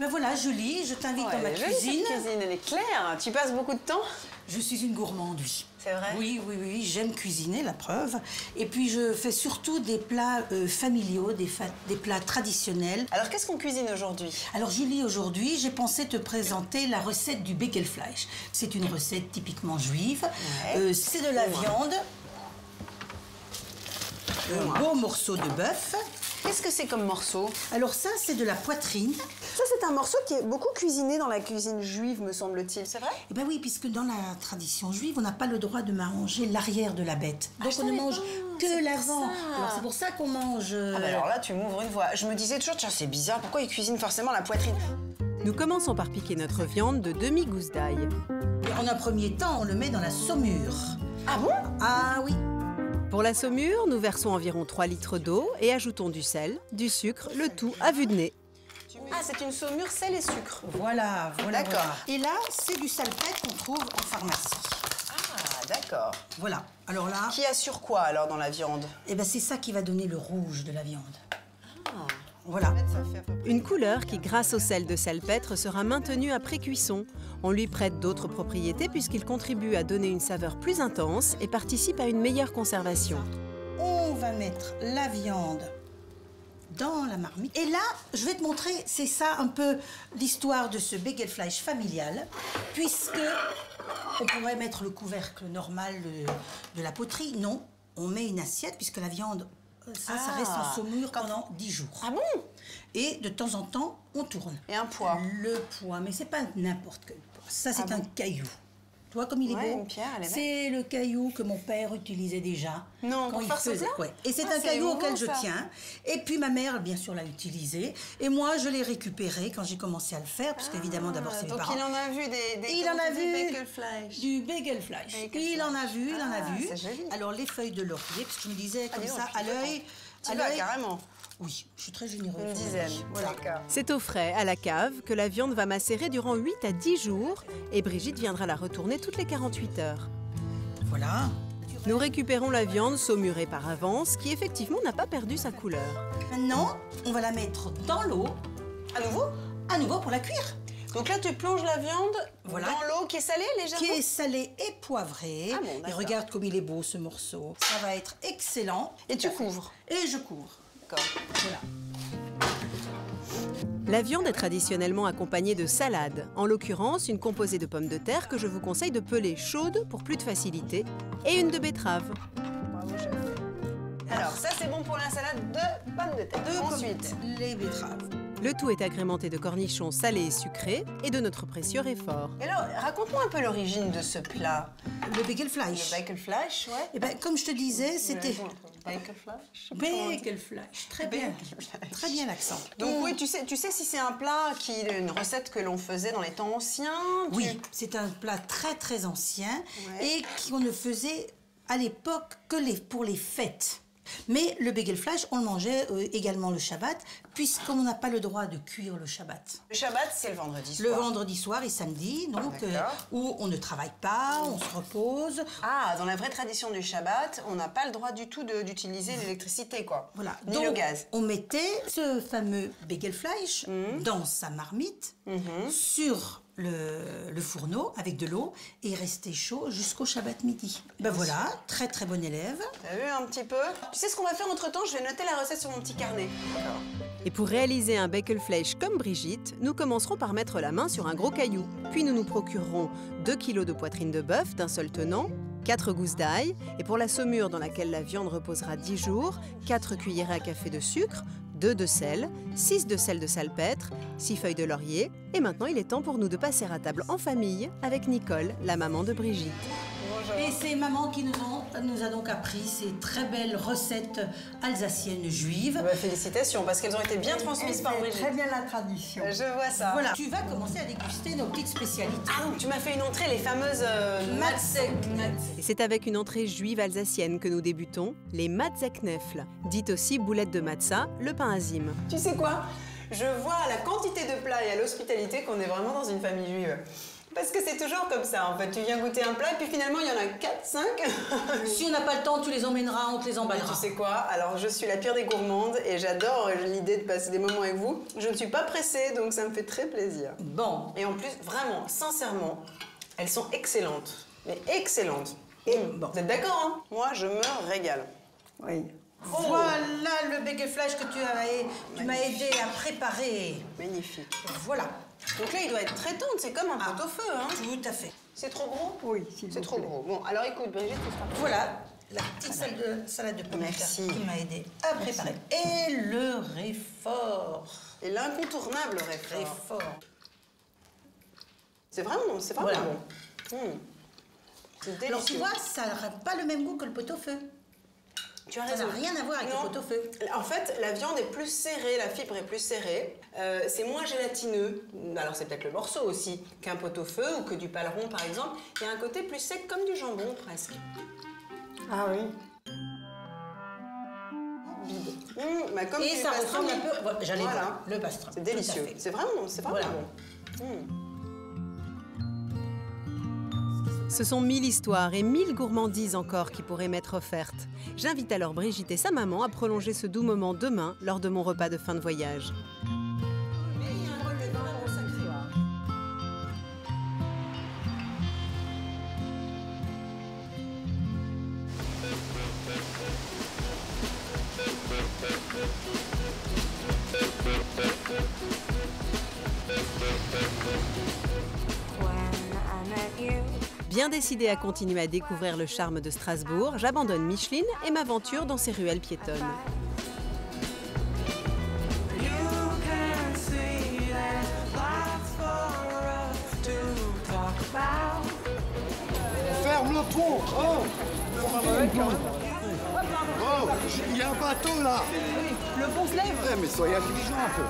Ben voilà, Julie, je t'invite dans ma cuisine. Cette cuisine, elle est claire. Tu passes beaucoup de temps? Je suis une gourmande, oui. C'est vrai? Oui, oui, oui, j'aime cuisiner, la preuve. Et puis, je fais surtout des plats familiaux, des plats traditionnels. Alors, qu'est-ce qu'on cuisine aujourd'hui? Alors, Julie, aujourd'hui, j'ai pensé te présenter la recette du Bakelfleisch. C'est une recette typiquement juive. Ouais. C'est de la viande, un beau morceau de bœuf. Qu'est-ce que c'est comme morceau? Alors ça, c'est de la poitrine. Ça, c'est un morceau qui est beaucoup cuisiné dans la cuisine juive, me semble-t-il, c'est vrai? Eh bien oui, puisque dans la tradition juive, on n'a pas le droit de manger l'arrière de la bête. Donc on ne mange que l'avant. Alors c'est pour ça qu'on mange... Ah bah alors là, tu m'ouvres une voie. Je me disais toujours, tiens, c'est bizarre, pourquoi ils cuisinent forcément la poitrine? Nous commençons par piquer notre viande de demi-gousse d'ail. En un premier temps, on le met dans la saumure. Ah bon? Ah oui. Pour la saumure, nous versons environ 3 litres d'eau et ajoutons du sel, du sucre, le tout à vue de nez. Ah, c'est une saumure, sel et sucre. Voilà, voilà. D'accord. Voilà. Et là, c'est du salpêtre qu'on trouve en pharmacie. Ah, d'accord. Voilà. Alors là... Qui assure quoi, alors, dans la viande? Eh bien, c'est ça qui va donner le rouge de la viande. Ah. Voilà. Une couleur qui, grâce au sel de salpêtre, sera maintenue après cuisson. On lui prête d'autres propriétés puisqu'il contribue à donner une saveur plus intense et participe à une meilleure conservation. On va mettre la viande dans la marmite. Et là, je vais te montrer, c'est ça un peu l'histoire de ce bagelfleisch familial, puisque on pourrait mettre le couvercle normal de la poterie. Non, on met une assiette puisque la viande... Ça, ça reste en saumure pendant 10 jours. Ah bon? Et de temps en temps, on tourne. Et un poids? Le poids, mais c'est pas n'importe quel poids. Ça, c'est un caillou. Tu vois comme il est beau? C'est le caillou que mon père utilisait déjà. Non, quand il faisait. Et c'est un caillou auquel je tiens. Et puis ma mère, bien sûr, l'a utilisé. Et moi, je l'ai récupéré quand j'ai commencé à le faire, parce qu'évidemment, d'abord, c'est mes parents. Donc il en a vu des... Il en a vu du bagelfleisch. Il en a vu, il en a vu. Alors les feuilles de laurier, parce que je me disais comme ça, à l'œil... Tu vas carrément. Oui, je suis très généreuse. Une dizaine, voilà. C'est au frais, à la cave, que la viande va macérer durant 8 à 10 jours et Brigitte viendra la retourner toutes les 48 heures. Voilà. Nous récupérons la viande saumurée par avance, qui effectivement n'a pas perdu sa couleur. Maintenant, on va la mettre dans l'eau. À nouveau? À nouveau pour la cuire. Donc là, tu plonges la viande dans l'eau qui est salée légèrement? Qui est salée et poivrée. Ah bon, et regarde comme il est beau ce morceau. Ça va être excellent. Et tu couvres? Et je couvre. Voilà. La viande est traditionnellement accompagnée de salade, en l'occurrence une composée de pommes de terre que je vous conseille de peler chaude pour plus de facilité et une de betterave. Bravo, chef. Alors ça c'est bon pour la salade de pommes de terre. Ensuite, les betteraves. Le tout est agrémenté de cornichons salés et sucrés et de notre précieux réfort. Et alors, raconte-moi un peu l'origine de ce plat. Le Bakelfleisch. Le Bakelfleisch, ouais. Et ben, comme je te disais, c'était... Bakelfleisch. Bakelfleisch. Très bien. Très bien l'accent. Donc oui, tu sais si c'est un plat qui est une recette que l'on faisait dans les temps anciens. Oui, c'est un plat très très ancien et qu'on ne faisait à l'époque que pour les fêtes. Mais le bagel-fleisch, on le mangeait également le Shabbat, puisqu'on n'a pas le droit de cuire le Shabbat. Le Shabbat, c'est le vendredi soir. Le vendredi soir et samedi, donc, où on ne travaille pas, on se repose. Ah, dans la vraie tradition du Shabbat, on n'a pas le droit du tout d'utiliser l'électricité, quoi. Voilà. Ni donc, le gaz. On mettait ce fameux bagel-fleisch dans sa marmite, sur le fourneau avec de l'eau et rester chaud jusqu'au Shabbat midi. Ben voilà, très très bon élève. T'as vu un petit peu? Tu sais ce qu'on va faire entre temps? Je vais noter la recette sur mon petit carnet. Et pour réaliser un Bakelfleisch comme Brigitte, nous commencerons par mettre la main sur un gros caillou. Puis nous nous procurerons 2 kg de poitrine de bœuf d'un seul tenant, 4 gousses d'ail, et pour la saumure dans laquelle la viande reposera 10 jours, 4 cuillères à café de sucre, 2 de sel, 6 de sel de salpêtre, 6 feuilles de laurier. Et maintenant, il est temps pour nous de passer à table en famille avec Nicole, la maman de Brigitte. Bonjour. Et c'est maman qui nous a donc appris ces très belles recettes alsaciennes juives. Bah, félicitations, parce qu'elles ont été bien transmises par Brigitte. Très bien la tradition. Je vois ça. Voilà. Tu vas commencer à déguster nos petites spécialités. Ah donc tu m'as fait une entrée, les fameuses matzeknepfle. C'est avec une entrée juive alsacienne que nous débutons, les matzeknepfle, dites aussi boulettes de matzah, le pain azim. Tu sais quoi? Je vois à la quantité de plats et à l'hospitalité qu'on est vraiment dans une famille juive. Parce que c'est toujours comme ça, en fait. Tu viens goûter un plat, et puis finalement, il y en a 4, 5. Si on n'a pas le temps, tu les emmèneras, on te les emballera. Mais tu sais quoi? Alors, je suis la pire des gourmandes et j'adore l'idée de passer des moments avec vous. Je ne suis pas pressée, donc ça me fait très plaisir. Bon. Et en plus, vraiment, sincèrement, elles sont excellentes. Mais excellentes. Et bon. Vous êtes d'accord, hein? Moi, je me régale. Oui. Oh. Voilà le bakelfleisch que tu m'as aidé à préparer. Magnifique. Voilà. Donc là, il doit être très tendre, c'est comme un pot-au-feu, hein? Tout à fait. C'est trop gros? Oui, c'est trop gros. Bon, alors écoute, Brigitte, tu feras... Voilà, la petite salade de pommes de terre qui m'a aidé à préparer. Et le réfort. Et l'incontournable réfort. C'est vraiment bon, c'est vraiment bon. C'est délicieux. Alors tu vois, ça n'a pas le même goût que le pot-au-feu. Tu as raison. Ça n'a rien à voir avec le pot-au-feu. En fait, la viande est plus serrée, la fibre est plus serrée. C'est moins gélatineux. Alors, c'est peut-être le morceau aussi qu'un pot-au-feu ou que du paleron, par exemple. Il y a un côté plus sec, comme du jambon, presque. Ah oui. Mmh, bah comme et ça ressemble un peu... Bon, j'allais dire, le pastrami. C'est délicieux. C'est vraiment, bon. Ce sont 1000 histoires et 1000 gourmandises encore qui pourraient m'être offertes. J'invite alors Brigitte et sa maman à prolonger ce doux moment demain lors de mon repas de fin de voyage. Bien décidée à continuer à découvrir le charme de Strasbourg, j'abandonne Micheline et m'aventure dans ses ruelles piétonnes. Ferme le trou! Oh! Il y a un bateau là! Le pont se lève! Ouais, mais soyez intelligents un peu!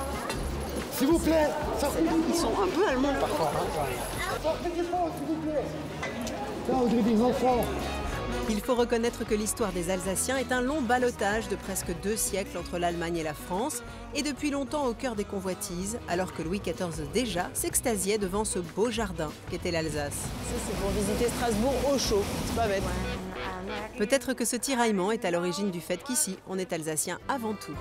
S'il vous plaît, ils sont un peu allemands parfois. Sortez du pont, s'il vous plaît. Là, on dirait des enfants. Il faut reconnaître que l'histoire des Alsaciens est un long ballottage de presque 2 siècles entre l'Allemagne et la France, et depuis longtemps au cœur des convoitises, alors que Louis XIV déjà s'extasiait devant ce beau jardin qu'était l'Alsace. Ça, c'est pour visiter Strasbourg au chaud, c'est pas bête. Peut-être que ce tiraillement est à l'origine du fait qu'ici, on est Alsacien avant tout.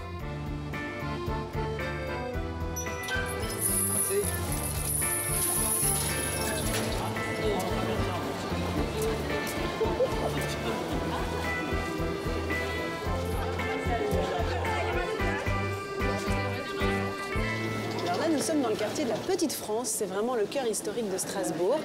Nous sommes dans le quartier de la Petite France, c'est vraiment le cœur historique de Strasbourg.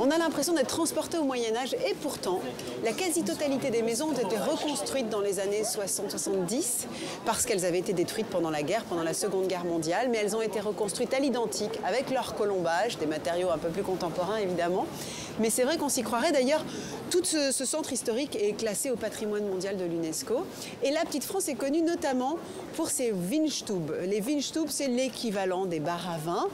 On a l'impression d'être transporté au Moyen-Âge et pourtant, la quasi-totalité des maisons ont été reconstruites dans les années 60-70 parce qu'elles avaient été détruites pendant la guerre, pendant la Seconde Guerre mondiale, mais elles ont été reconstruites à l'identique avec leur colombage, des matériaux un peu plus contemporains évidemment. Mais c'est vrai qu'on s'y croirait. D'ailleurs, tout ce centre historique est classé au patrimoine mondial de l'UNESCO. Et la Petite France est connue notamment pour ses Winstub. Les Winstub, c'est l'équivalent des bars à vin.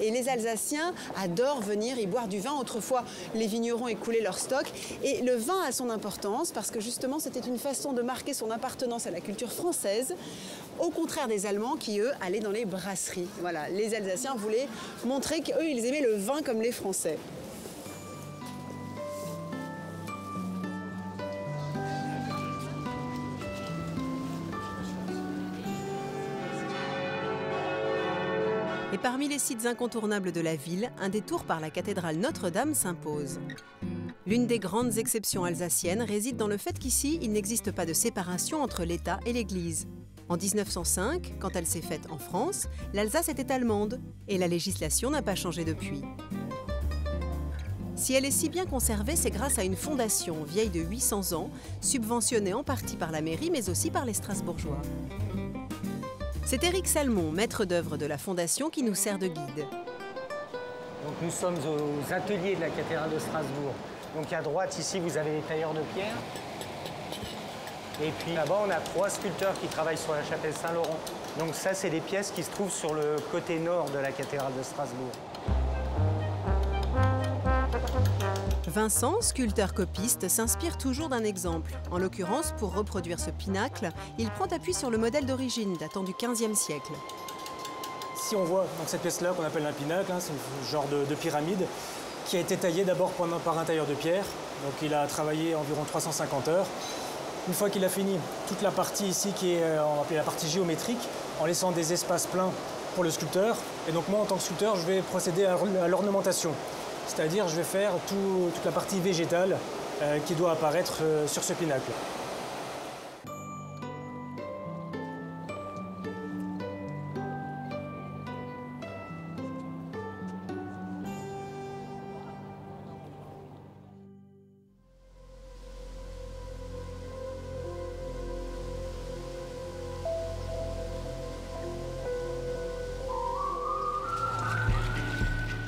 Et les Alsaciens adorent venir y boire du vin. Autrefois, les vignerons écoulaient leur stock. Et le vin a son importance parce que justement, c'était une façon de marquer son appartenance à la culture française, au contraire des Allemands qui, eux, allaient dans les brasseries. Voilà, les Alsaciens voulaient montrer qu'eux, ils aimaient le vin comme les Français. Et parmi les sites incontournables de la ville, un détour par la cathédrale Notre-Dame s'impose. L'une des grandes exceptions alsaciennes réside dans le fait qu'ici, il n'existe pas de séparation entre l'État et l'Église. En 1905, quand elle s'est faite en France, l'Alsace était allemande et la législation n'a pas changé depuis. Si elle est si bien conservée, c'est grâce à une fondation vieille de 800 ans, subventionnée en partie par la mairie mais aussi par les Strasbourgeois. C'est Éric Salmon, maître d'œuvre de la Fondation, qui nous sert de guide. Donc nous sommes aux ateliers de la cathédrale de Strasbourg. Donc à droite, ici, vous avez les tailleurs de pierre. Et puis là-bas, on a trois sculpteurs qui travaillent sur la chapelle Saint-Laurent. Donc ça, c'est des pièces qui se trouvent sur le côté nord de la cathédrale de Strasbourg. Vincent, sculpteur copiste, s'inspire toujours d'un exemple. En l'occurrence, pour reproduire ce pinacle, il prend appui sur le modèle d'origine, datant du XVe siècle. Si on voit donc cette pièce-là, qu'on appelle un pinacle, hein, c'est un genre de pyramide, qui a été taillée d'abord par un tailleur de pierre. Donc il a travaillé environ 350 heures. Une fois qu'il a fini toute la partie ici, qui est appelée la partie géométrique, en laissant des espaces pleins pour le sculpteur. Et donc moi, en tant que sculpteur, je vais procéder à l'ornementation. C'est-à-dire, je vais faire toute la partie végétale qui doit apparaître sur ce pinacle.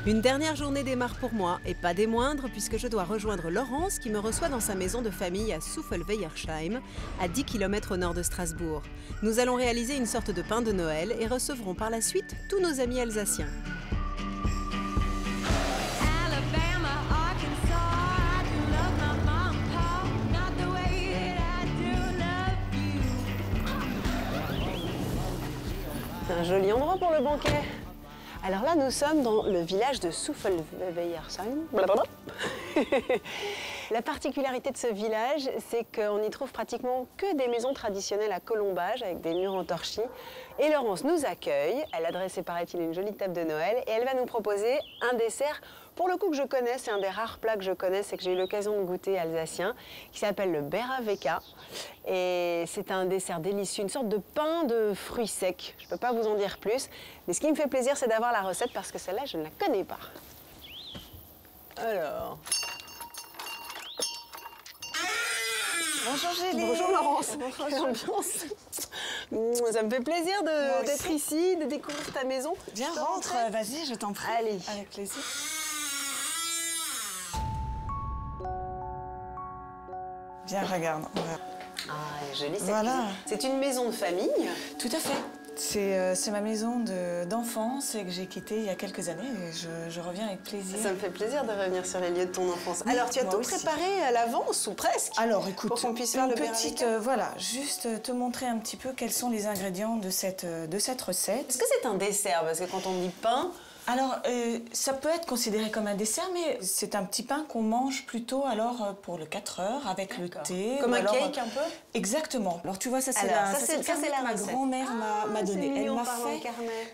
Une dernière journée démarre pour moi, et pas des moindres, puisque je dois rejoindre Laurence qui me reçoit dans sa maison de famille à Souffelweyersheim, à 10 km au nord de Strasbourg. Nous allons réaliser une sorte de pain de Noël et recevrons par la suite tous nos amis alsaciens. C'est un joli endroit pour le banquet. Alors là, nous sommes dans le village de Souffelweyersheim. La particularité de ce village, c'est qu'on y trouve pratiquement que des maisons traditionnelles à colombage, avec des murs en torchis. Et Laurence nous accueille. Elle a dressé, paraît-il, une jolie table de Noël. Et elle va nous proposer un dessert, pour le coup, que je connais. C'est un des rares plats que je connais et que j'ai eu l'occasion de goûter alsacien, qui s'appelle le Bärewecka. Et c'est un dessert délicieux, une sorte de pain de fruits secs. Je ne peux pas vous en dire plus. Mais ce qui me fait plaisir, c'est d'avoir la recette, parce que celle-là, je ne la connais pas. Alors... Bonjour Gélie. Bonjour Laurence. Bonjour l'ambiance. Ça me fait plaisir d'être ici, de découvrir ta maison. Viens, rentre, vas-y, je t'en prie. Allez. Avec plaisir. Viens, regarde. Ah, jolie cette voilà. C'est une maison de famille. Tout à fait. C'est ma maison d'enfance et que j'ai quittée il y a quelques années et je reviens avec plaisir. Ça me fait plaisir de revenir sur les lieux de ton enfance. Oui, alors, tu as tout aussi préparé à l'avance ou presque. Alors, écoute, pour qu'on puisse faire une petite, voilà, juste te montrer un petit peu quels sont les ingrédients de cette recette. Est-ce que c'est un dessert? Parce que quand on dit pain... Alors, ça peut être considéré comme un dessert, mais c'est un petit pain qu'on mange plutôt alors pour le 4 heures avec le thé. Comme un cake un peu? Exactement. Alors, tu vois, ça, c'est le carnet que ma grand-mère m'a donné. Elle m'a fait...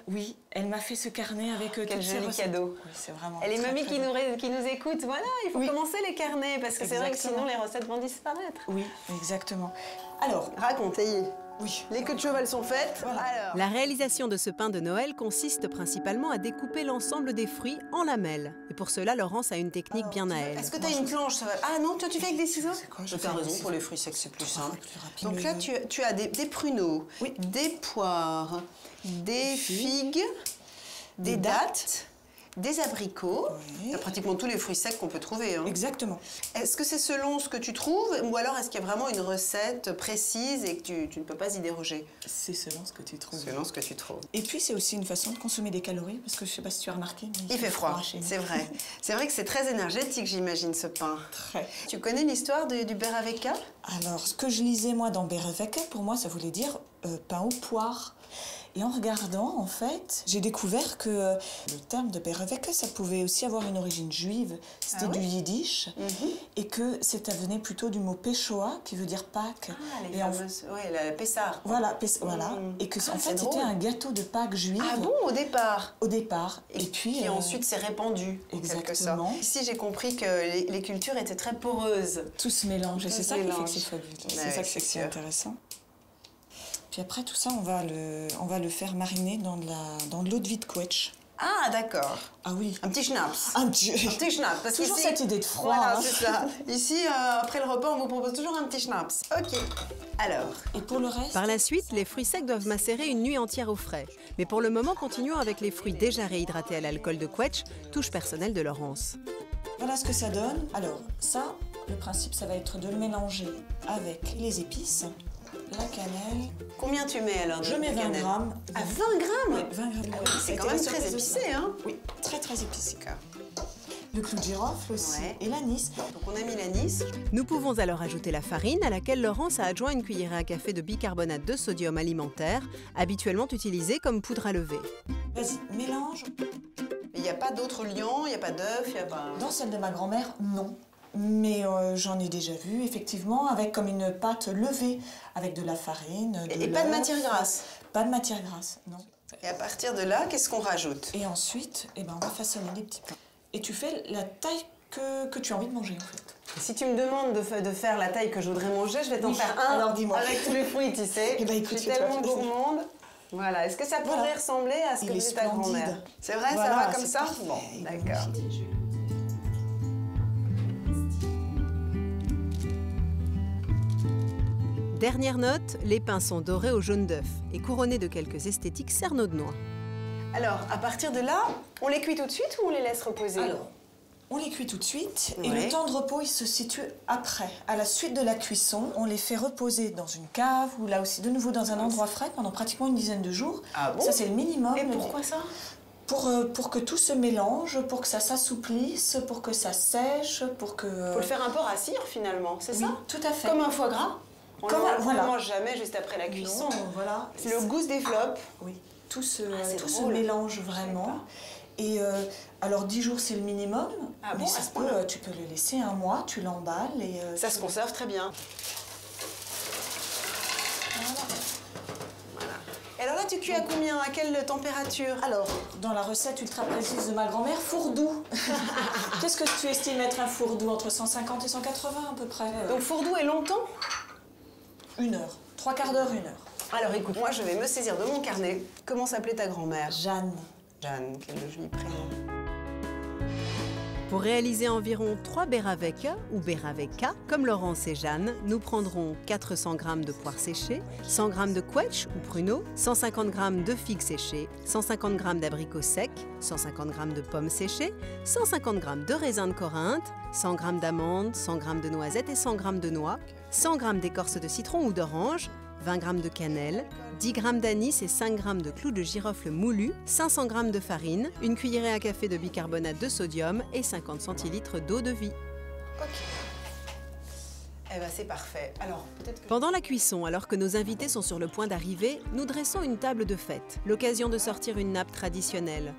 Oui, elle m'a fait ce carnet avec toutes ces recettes. Quel joli cadeau. Oui, c'est vraiment... Elle est mamie qui nous écoute. Voilà, il faut commencer les carnets, parce que c'est vrai que sinon, les recettes vont disparaître. Oui, exactement. Alors, racontez-y. Oui. Les queues de cheval sont faites. Voilà. Alors. La réalisation de ce pain de Noël consiste principalement à découper l'ensemble des fruits en lamelles. Et pour cela, Laurence a une technique bien à elle. Est-ce que tu as une planche? Ah non, toi tu fais avec des ciseaux? Tu as raison, pour les fruits secs c'est plus simple. Plus donc là tu as des pruneaux, oui. Des poires, des figues, des dattes, des abricots. Oui. Tu as pratiquement tous les fruits secs qu'on peut trouver. Hein. Exactement. Est-ce que c'est selon ce que tu trouves ou alors est-ce qu'il y a vraiment une recette précise et que tu ne peux pas y déroger? C'est selon ce que tu trouves. Selon ce que tu trouves. Et puis c'est aussi une façon de consommer des calories parce que je ne sais pas si tu as remarqué. Mais il fait froid, c'est vrai. C'est vrai que c'est très énergétique, j'imagine, ce pain. Très. Tu connais l'histoire du Bärewecka? Alors, ce que je lisais moi dans Bärewecka, pour moi ça voulait dire pain aux poires. Et en regardant, en fait, j'ai découvert que le terme de Bärewecka, ça pouvait aussi avoir une origine juive. C'était du yiddish. Et que ça venait plutôt du mot Peshoa, qui veut dire Pâques. Ah, les fameuses... Oui, la Pessah. Voilà, voilà. Et que, en fait, c'était un gâteau de Pâques juive. Ah bon, au départ? Au départ. Et puis... Et ensuite, c'est répandu. Exactement. Ici, j'ai compris que les cultures étaient très poreuses. Tout se mélange. Et c'est ça qui fait que c'est fabuleux. C'est ça qui fait que c'est intéressant. Puis après tout ça, on va le faire mariner dans de l'eau de vie de Quetsch. Ah d'accord. Ah oui. Un petit schnapps. Un petit schnapps. Parce toujours ici, cette idée de froid. Voilà, hein. C'est ça. Ici, après le repas, on vous propose toujours un petit schnapps. Ok. Alors. Et pour le reste. Par la suite, les fruits secs doivent macérer une nuit entière au frais. Mais pour le moment, continuons avec les fruits déjà réhydratés à l'alcool de Quetsch, touche personnelle de Laurence. Voilà ce que ça donne. Alors ça, le principe, ça va être de le mélanger avec les épices. La cannelle. Combien tu mets alors? Je mets 20 grammes. Ah, 20 grammes? Ouais, 20 grammes. Ah oui, c'est quand même très épicé, hein? Oui, très très épicé. Le clou de girofle aussi. Ouais. Et l'anis. Donc on a mis l'anis. Nous pouvons alors ajouter la farine à laquelle Laurence a adjoint une cuillerée à café de bicarbonate de sodium alimentaire, habituellement utilisée comme poudre à lever. Vas-y, mélange. Il n'y a pas d'autres liants, il n'y a pas d'œufs, il n'y a pas... Dans celle de ma grand-mère, non. Mais j'en ai déjà vu, effectivement, avec comme une pâte levée, avec de la farine. Et pas de matière grasse? Pas de matière grasse, non. Et à partir de là, qu'est-ce qu'on rajoute? Et ensuite, eh ben, on va façonner des petits pains. Et tu fais la taille que tu as envie de manger, en fait. Si tu me demandes de faire la taille que je voudrais manger, je vais t'en faire un. Alors dis-moi. Avec tous les fruits, tu sais. Et ben, écoute, je suis tellement gourmande. Voilà, est-ce que ça pourrait ressembler à ce que faisait ta grand-mère? C'est vrai, voilà, ça va comme ça? Parfait. Bon, d'accord. Dernière note, les pains sont dorés au jaune d'œuf et couronnés de quelques esthétiques cerneaux de noix. Alors, à partir de là, on les cuit tout de suite ou on les laisse reposer? Alors, on les cuit tout de suite et le temps de repos, il se situe après. À la suite de la cuisson, on les fait reposer dans une cave ou là aussi de nouveau dans un endroit frais pendant pratiquement une dizaine de jours. Ah bon? Ça, c'est le minimum. Et pourquoi ça? Pour que tout se mélange, pour que ça s'assouplisse, pour que ça sèche, pour que... Faut le faire un peu rassir finalement, c'est ça? Tout à fait. Comme un foie gras? On ne mange jamais juste après la cuisson. Non, voilà. Le goût se développe. Oui. Tout se mélange vraiment. Et alors 10 jours c'est le minimum. Ah bon, tu peux le laisser un mois, tu l'emballes et ça se conserve très bien. Alors là, tu cuis à combien? À quelle température? Alors, dans la recette ultra précise de ma grand-mère, four doux. Qu'est-ce que tu estimes être un four doux? Entre 150 et 180 à peu près. Donc four doux est longtemps? Une heure. Trois quarts d'heure, une heure. Alors écoute, moi je vais me saisir de mon carnet. Comment s'appelait ta grand-mère? Jeanne. Jeanne, quel joli prénom. Pour réaliser environ 3 Bärewecka ou Bärewecka, comme Laurence et Jeanne, nous prendrons 400 g de poires séchées, 100 g de quetsch ou pruneaux, 150 g de figues séchées, 150 g d'abricots secs, 150 g de pommes séchées, 150 g de raisins de Corinthe, 100 g d'amandes, 100 g de noisettes et 100 g de noix, 100 g d'écorce de citron ou d'orange, 20 g de cannelle, 10 g d'anis et 5 g de clous de girofle moulu, 500 g de farine, une cuillerée à café de bicarbonate de sodium et 50 centilitres d'eau de vie. Eh ben c'est parfait. Alors, peut-être que... Pendant la cuisson, alors que nos invités sont sur le point d'arriver, nous dressons une table de fête, l'occasion de sortir une nappe traditionnelle.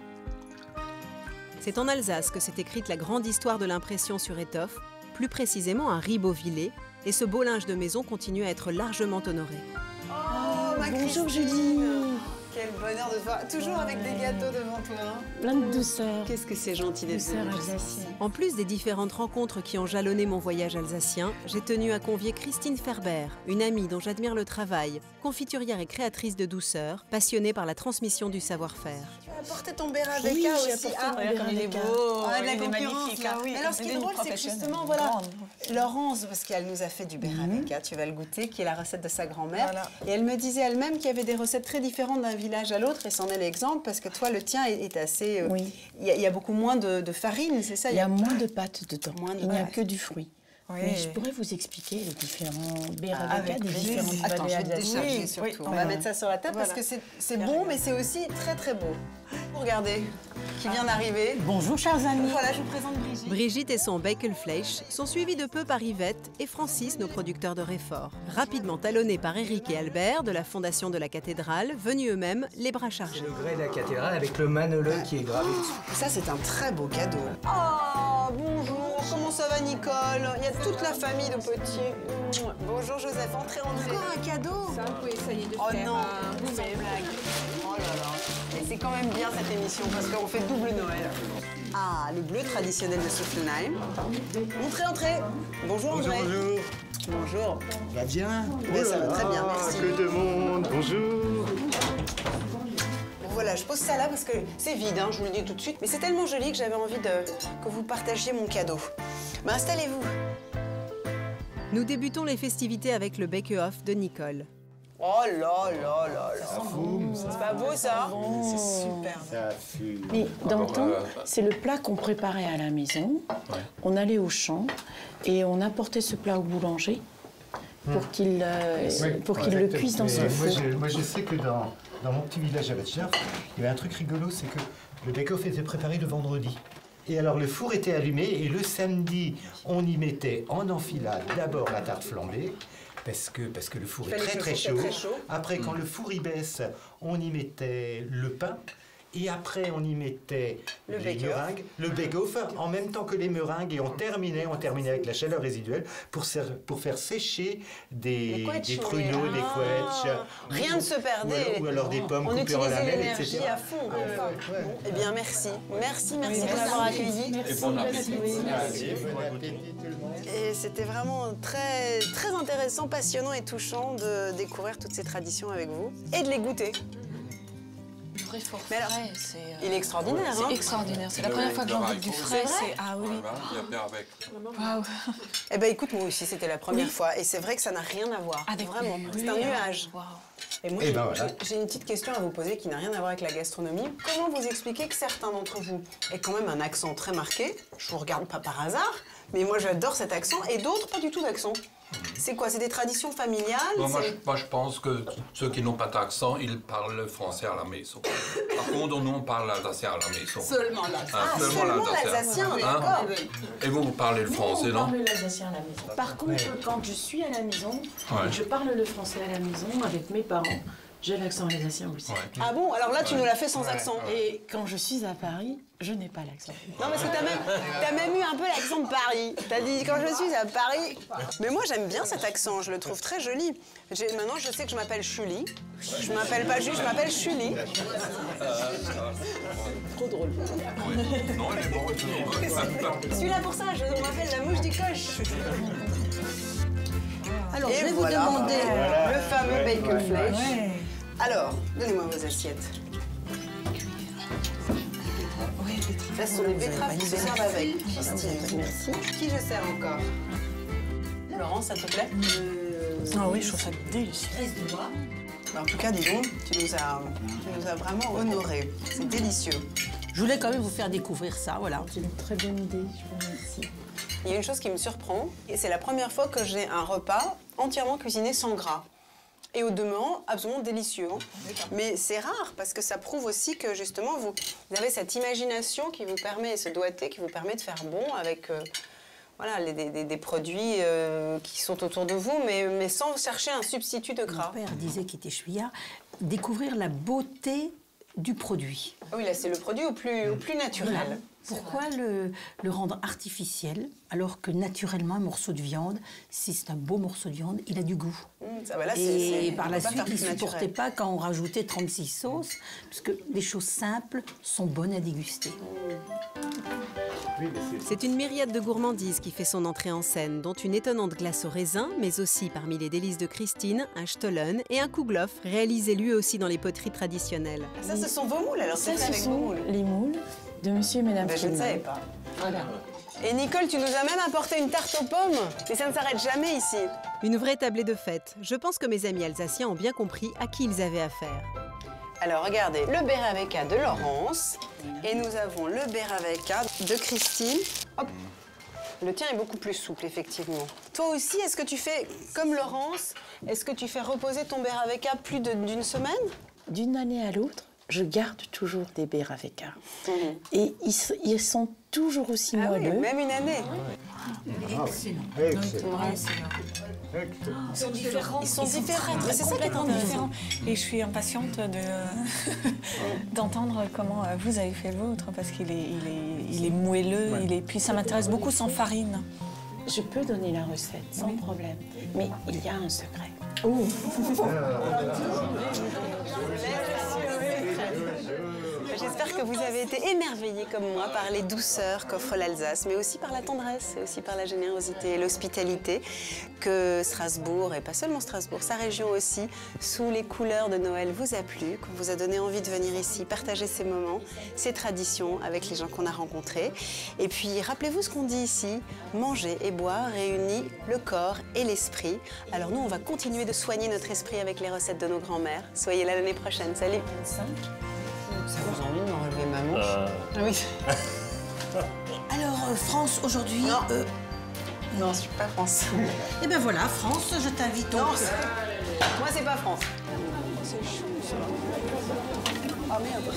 C'est en Alsace que s'est écrite la grande histoire de l'impression sur étoffe, plus précisément un ribovilé, et ce beau linge de maison continue à être largement honoré. Oh, bonjour Julie. Quelle bonheur de toi, toujours avec des gâteaux devant toi. Hein. Plein de douceur. Qu'est-ce que c'est gentil d'être là. En plus des différentes rencontres qui ont jalonné mon voyage alsacien, j'ai tenu à convier Christine Ferber, une amie dont j'admire le travail, confiturière et créatrice de douceur, passionnée par la transmission du savoir-faire. Tu as apporté ton Bärewecka aussi. Ah, comme il est beau. Ah, de la concurrence, là, oui. Mais alors, ce qui est drôle, c'est que justement, voilà, Laurence, parce qu'elle nous a fait du Bärewecka, tu vas le goûter, qui est la recette de sa grand-mère. Voilà. Et elle me disait elle-même qu'il y avait des recettes très différentes d'un village à l'autre, et c'en est l'exemple, parce que toi, le tien est assez... oui. Il y a beaucoup moins de farine, c'est ça? Il y a moins de pâte dedans, il n'y a que du fruit. Oui. Mais je pourrais vous expliquer les différents Bärewecka, des différentes variétés. Oui, on va mettre ça sur la table parce que c'est bon, mais c'est aussi très très beau. Regardez, qui vient d'arriver. Bonjour chers amis. Voilà, je vous présente Brigitte. Brigitte et son Bakelfleisch sont suivis de peu par Yvette et Francis, nos producteurs de réfort. Rapidement talonnés par Eric et Albert de la fondation de la cathédrale, venus eux-mêmes les bras chargés. Le grès de la cathédrale avec le manala qui est gravé. Ça c'est un très beau cadeau. Oh, bonjour, comment ça va Nicole? Il y a toute la famille de petits. Bonjour Joseph, entrez André. Encore un cadeau? Ça, vous pouvez essayer de faire sans blague. Oh là là. Mais c'est quand même bien cette émission parce qu'on fait double Noël. Ah, le bleu traditionnel de Soufflenheim. Entrez, entrez. Bonjour André. Bonjour. Bonjour. Ça va bien? Oui, ça va très bien, merci. Que de monde. Bonjour. Voilà, je pose ça là parce que c'est vide, hein, je vous le dis tout de suite. Mais c'est tellement joli que j'avais envie que vous partagiez mon cadeau. Ben, installez-vous. Nous débutons les festivités avec le baeckeoffe de Nicole. Oh là là là là. C'est pas beau ça? C'est super. Mais dans le temps, c'est le plat qu'on préparait à la maison. Ouais. On allait au champ et on apportait ce plat au boulanger pour qu'il le cuise dans son four. Moi, je sais que dans mon petit village à Betschdorf, il y avait un truc rigolo, c'est que le baekhoff était préparé le vendredi. Et alors le four était allumé et le samedi, on y mettait en enfilade d'abord la tarte flambée, parce que le four est très chaud. Après, quand le four y baisse, on y mettait le pain. Et après, on y mettait les meringues, le bakelfleisch, en même temps que les meringues. Et on terminait avec la chaleur résiduelle pour faire sécher des pruneaux, des quetsch. Rien ne se perdait. Ou alors des pommes coupées en lamelles, etc. On utilisait l'énergie à fond. Eh bien, merci. Merci pour l'avoir accueilli. Et bon appétit. Et c'était vraiment très, très intéressant, passionnant et touchant de découvrir toutes ces traditions avec vous et de les goûter. Le réfort frais, c'est... Il est extraordinaire, hein? C'est extraordinaire. C'est la première fois que j'en goûte du frais. Ah oui. Il y a Bärewecka. Waouh. Eh bien, écoute, moi aussi, c'était la première fois. Et c'est vrai que ça n'a rien à voir. Ah, vraiment. C'est un nuage. Waouh. Et moi, j'ai une petite question à vous poser qui n'a rien à voir avec la gastronomie. Comment vous expliquez que certains d'entre vous aient quand même un accent très marqué? Je vous regarde pas par hasard, mais moi, j'adore cet accent. Et d'autres, pas du tout d'accent. C'est quoi? C'est des traditions familiales? Non, moi, je pense que ceux qui n'ont pas d'accent, ils parlent français à la maison. Par contre, nous, on parle alsacien à la maison. Seulement l'alsacien. Ah, seulement l'alsacien, d'accord. Et vous, vous parlez le français, non? Je parle l'alsacien à la maison. Par contre, quand je suis à la maison, je parle le français à la maison avec mes parents. J'ai l'accent alsacien aussi. Ouais. Ah bon? Alors là, tu nous l'as fait sans accent. Et quand je suis à Paris, je n'ai pas l'accent. Non, parce que t'as même eu un peu l'accent de Paris. T'as dit quand je suis à Paris. Mais moi, j'aime bien cet accent. Je le trouve très joli. Maintenant, je sais que je m'appelle Julie. Je m'appelle pas Julie, je m'appelle Julie. Trop drôle. Non, elle est bonne. Celui-là pour ça, on m'appelle la mouche du coche. Alors, je vais vous demander le fameux bakelfleisch. Alors, donnez-moi vos assiettes. Là, ce sont les betteraves qui se servent avec. Merci. Qui je sers encore? Laurence, ça te plaît? Ah oui, je trouve ça délicieux. En tout cas, dis donc, tu nous as vraiment honorés. C'est délicieux. Je voulais quand même vous faire découvrir ça, voilà. C'est une très bonne idée, je vous remercie. Il y a une chose qui me surprend, et c'est la première fois que j'ai un repas entièrement cuisiné sans gras. Et au demeurant, absolument délicieux. Mais c'est rare, parce que ça prouve aussi que, justement, vous avez cette imagination qui vous permet, ce doigté qui vous permet de faire bon avec voilà, des produits qui sont autour de vous, mais sans chercher un substitut de gras. Mon père disait qu'il était chouillard, découvrir la beauté du produit. Ah oui, là, c'est le produit au plus naturel. Voilà. Pourquoi le rendre artificiel alors que naturellement un morceau de viande, si c'est un beau morceau de viande, il a du goût. Ah bah là, et par la suite, il ne supportait pas quand on rajoutait 36 sauces, parce que les choses simples sont bonnes à déguster. C'est une myriade de gourmandises qui fait son entrée en scène, dont une étonnante glace au raisin, mais aussi parmi les délices de Christine, un stollen et un kouglof, réalisés lui aussi dans les poteries traditionnelles. Ah, ça, ce sont vos moules alors? Ça, ce sont les moules de monsieur et madame Flinner. Je ne savais pas. Voilà. Et Nicole, tu nous as même apporté une tarte aux pommes. Mais ça ne s'arrête jamais ici. Une vraie tablée de fête. Je pense que mes amis alsaciens ont bien compris à qui ils avaient affaire. Alors regardez, le Bärewecka de Laurence. Et nous avons le Bärewecka de Christine. Hop. Le tien est beaucoup plus souple, effectivement. Toi aussi, est-ce que tu fais, comme Laurence, est-ce que tu fais reposer ton Bärewecka plus d'une semaine? D'une année à l'autre, je garde toujours des Bärewecka. Et ils sont toujours aussi moelleux. Oui, même une année. Excellent. Ils sont différents. Ils sont différents. C'est complètement différent. Et je suis impatiente d'entendre comment vous avez fait le vôtre, parce qu'il est, il est moelleux. Ouais. Puis ça m'intéresse beaucoup sans farine. Je peux donner la recette sans problème, mais il y a un secret. Oh. J'espère que vous avez été émerveillés comme moi par les douceurs qu'offre l'Alsace, mais aussi par la tendresse, et aussi par la générosité et l'hospitalité que Strasbourg, et pas seulement Strasbourg, sa région aussi, sous les couleurs de Noël vous a plu, qu'on vous a donné envie de venir ici, partager ces moments, ces traditions avec les gens qu'on a rencontrés. Et puis rappelez-vous ce qu'on dit ici, manger et boire réunit le corps et l'esprit. Alors nous, on va continuer de soigner notre esprit avec les recettes de nos grands-mères. Soyez là l'année prochaine, salut. Ça vous a envie de m'enlever ma manche? Ah oui. Alors, France, aujourd'hui... Non. Non, je suis pas France. Et ben voilà, France, je t'invite au... Moi, c'est pas France. C'est chaud, ça. Oh, merde.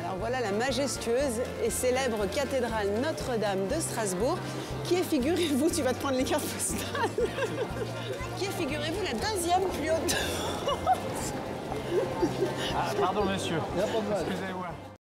Alors voilà la majestueuse et célèbre cathédrale Notre-Dame de Strasbourg, qui est, figurez-vous, tu vas te prendre les cartes postales, qui est, figurez-vous, la deuxième plus haute. Ah, pardon, monsieur. Excusez-moi.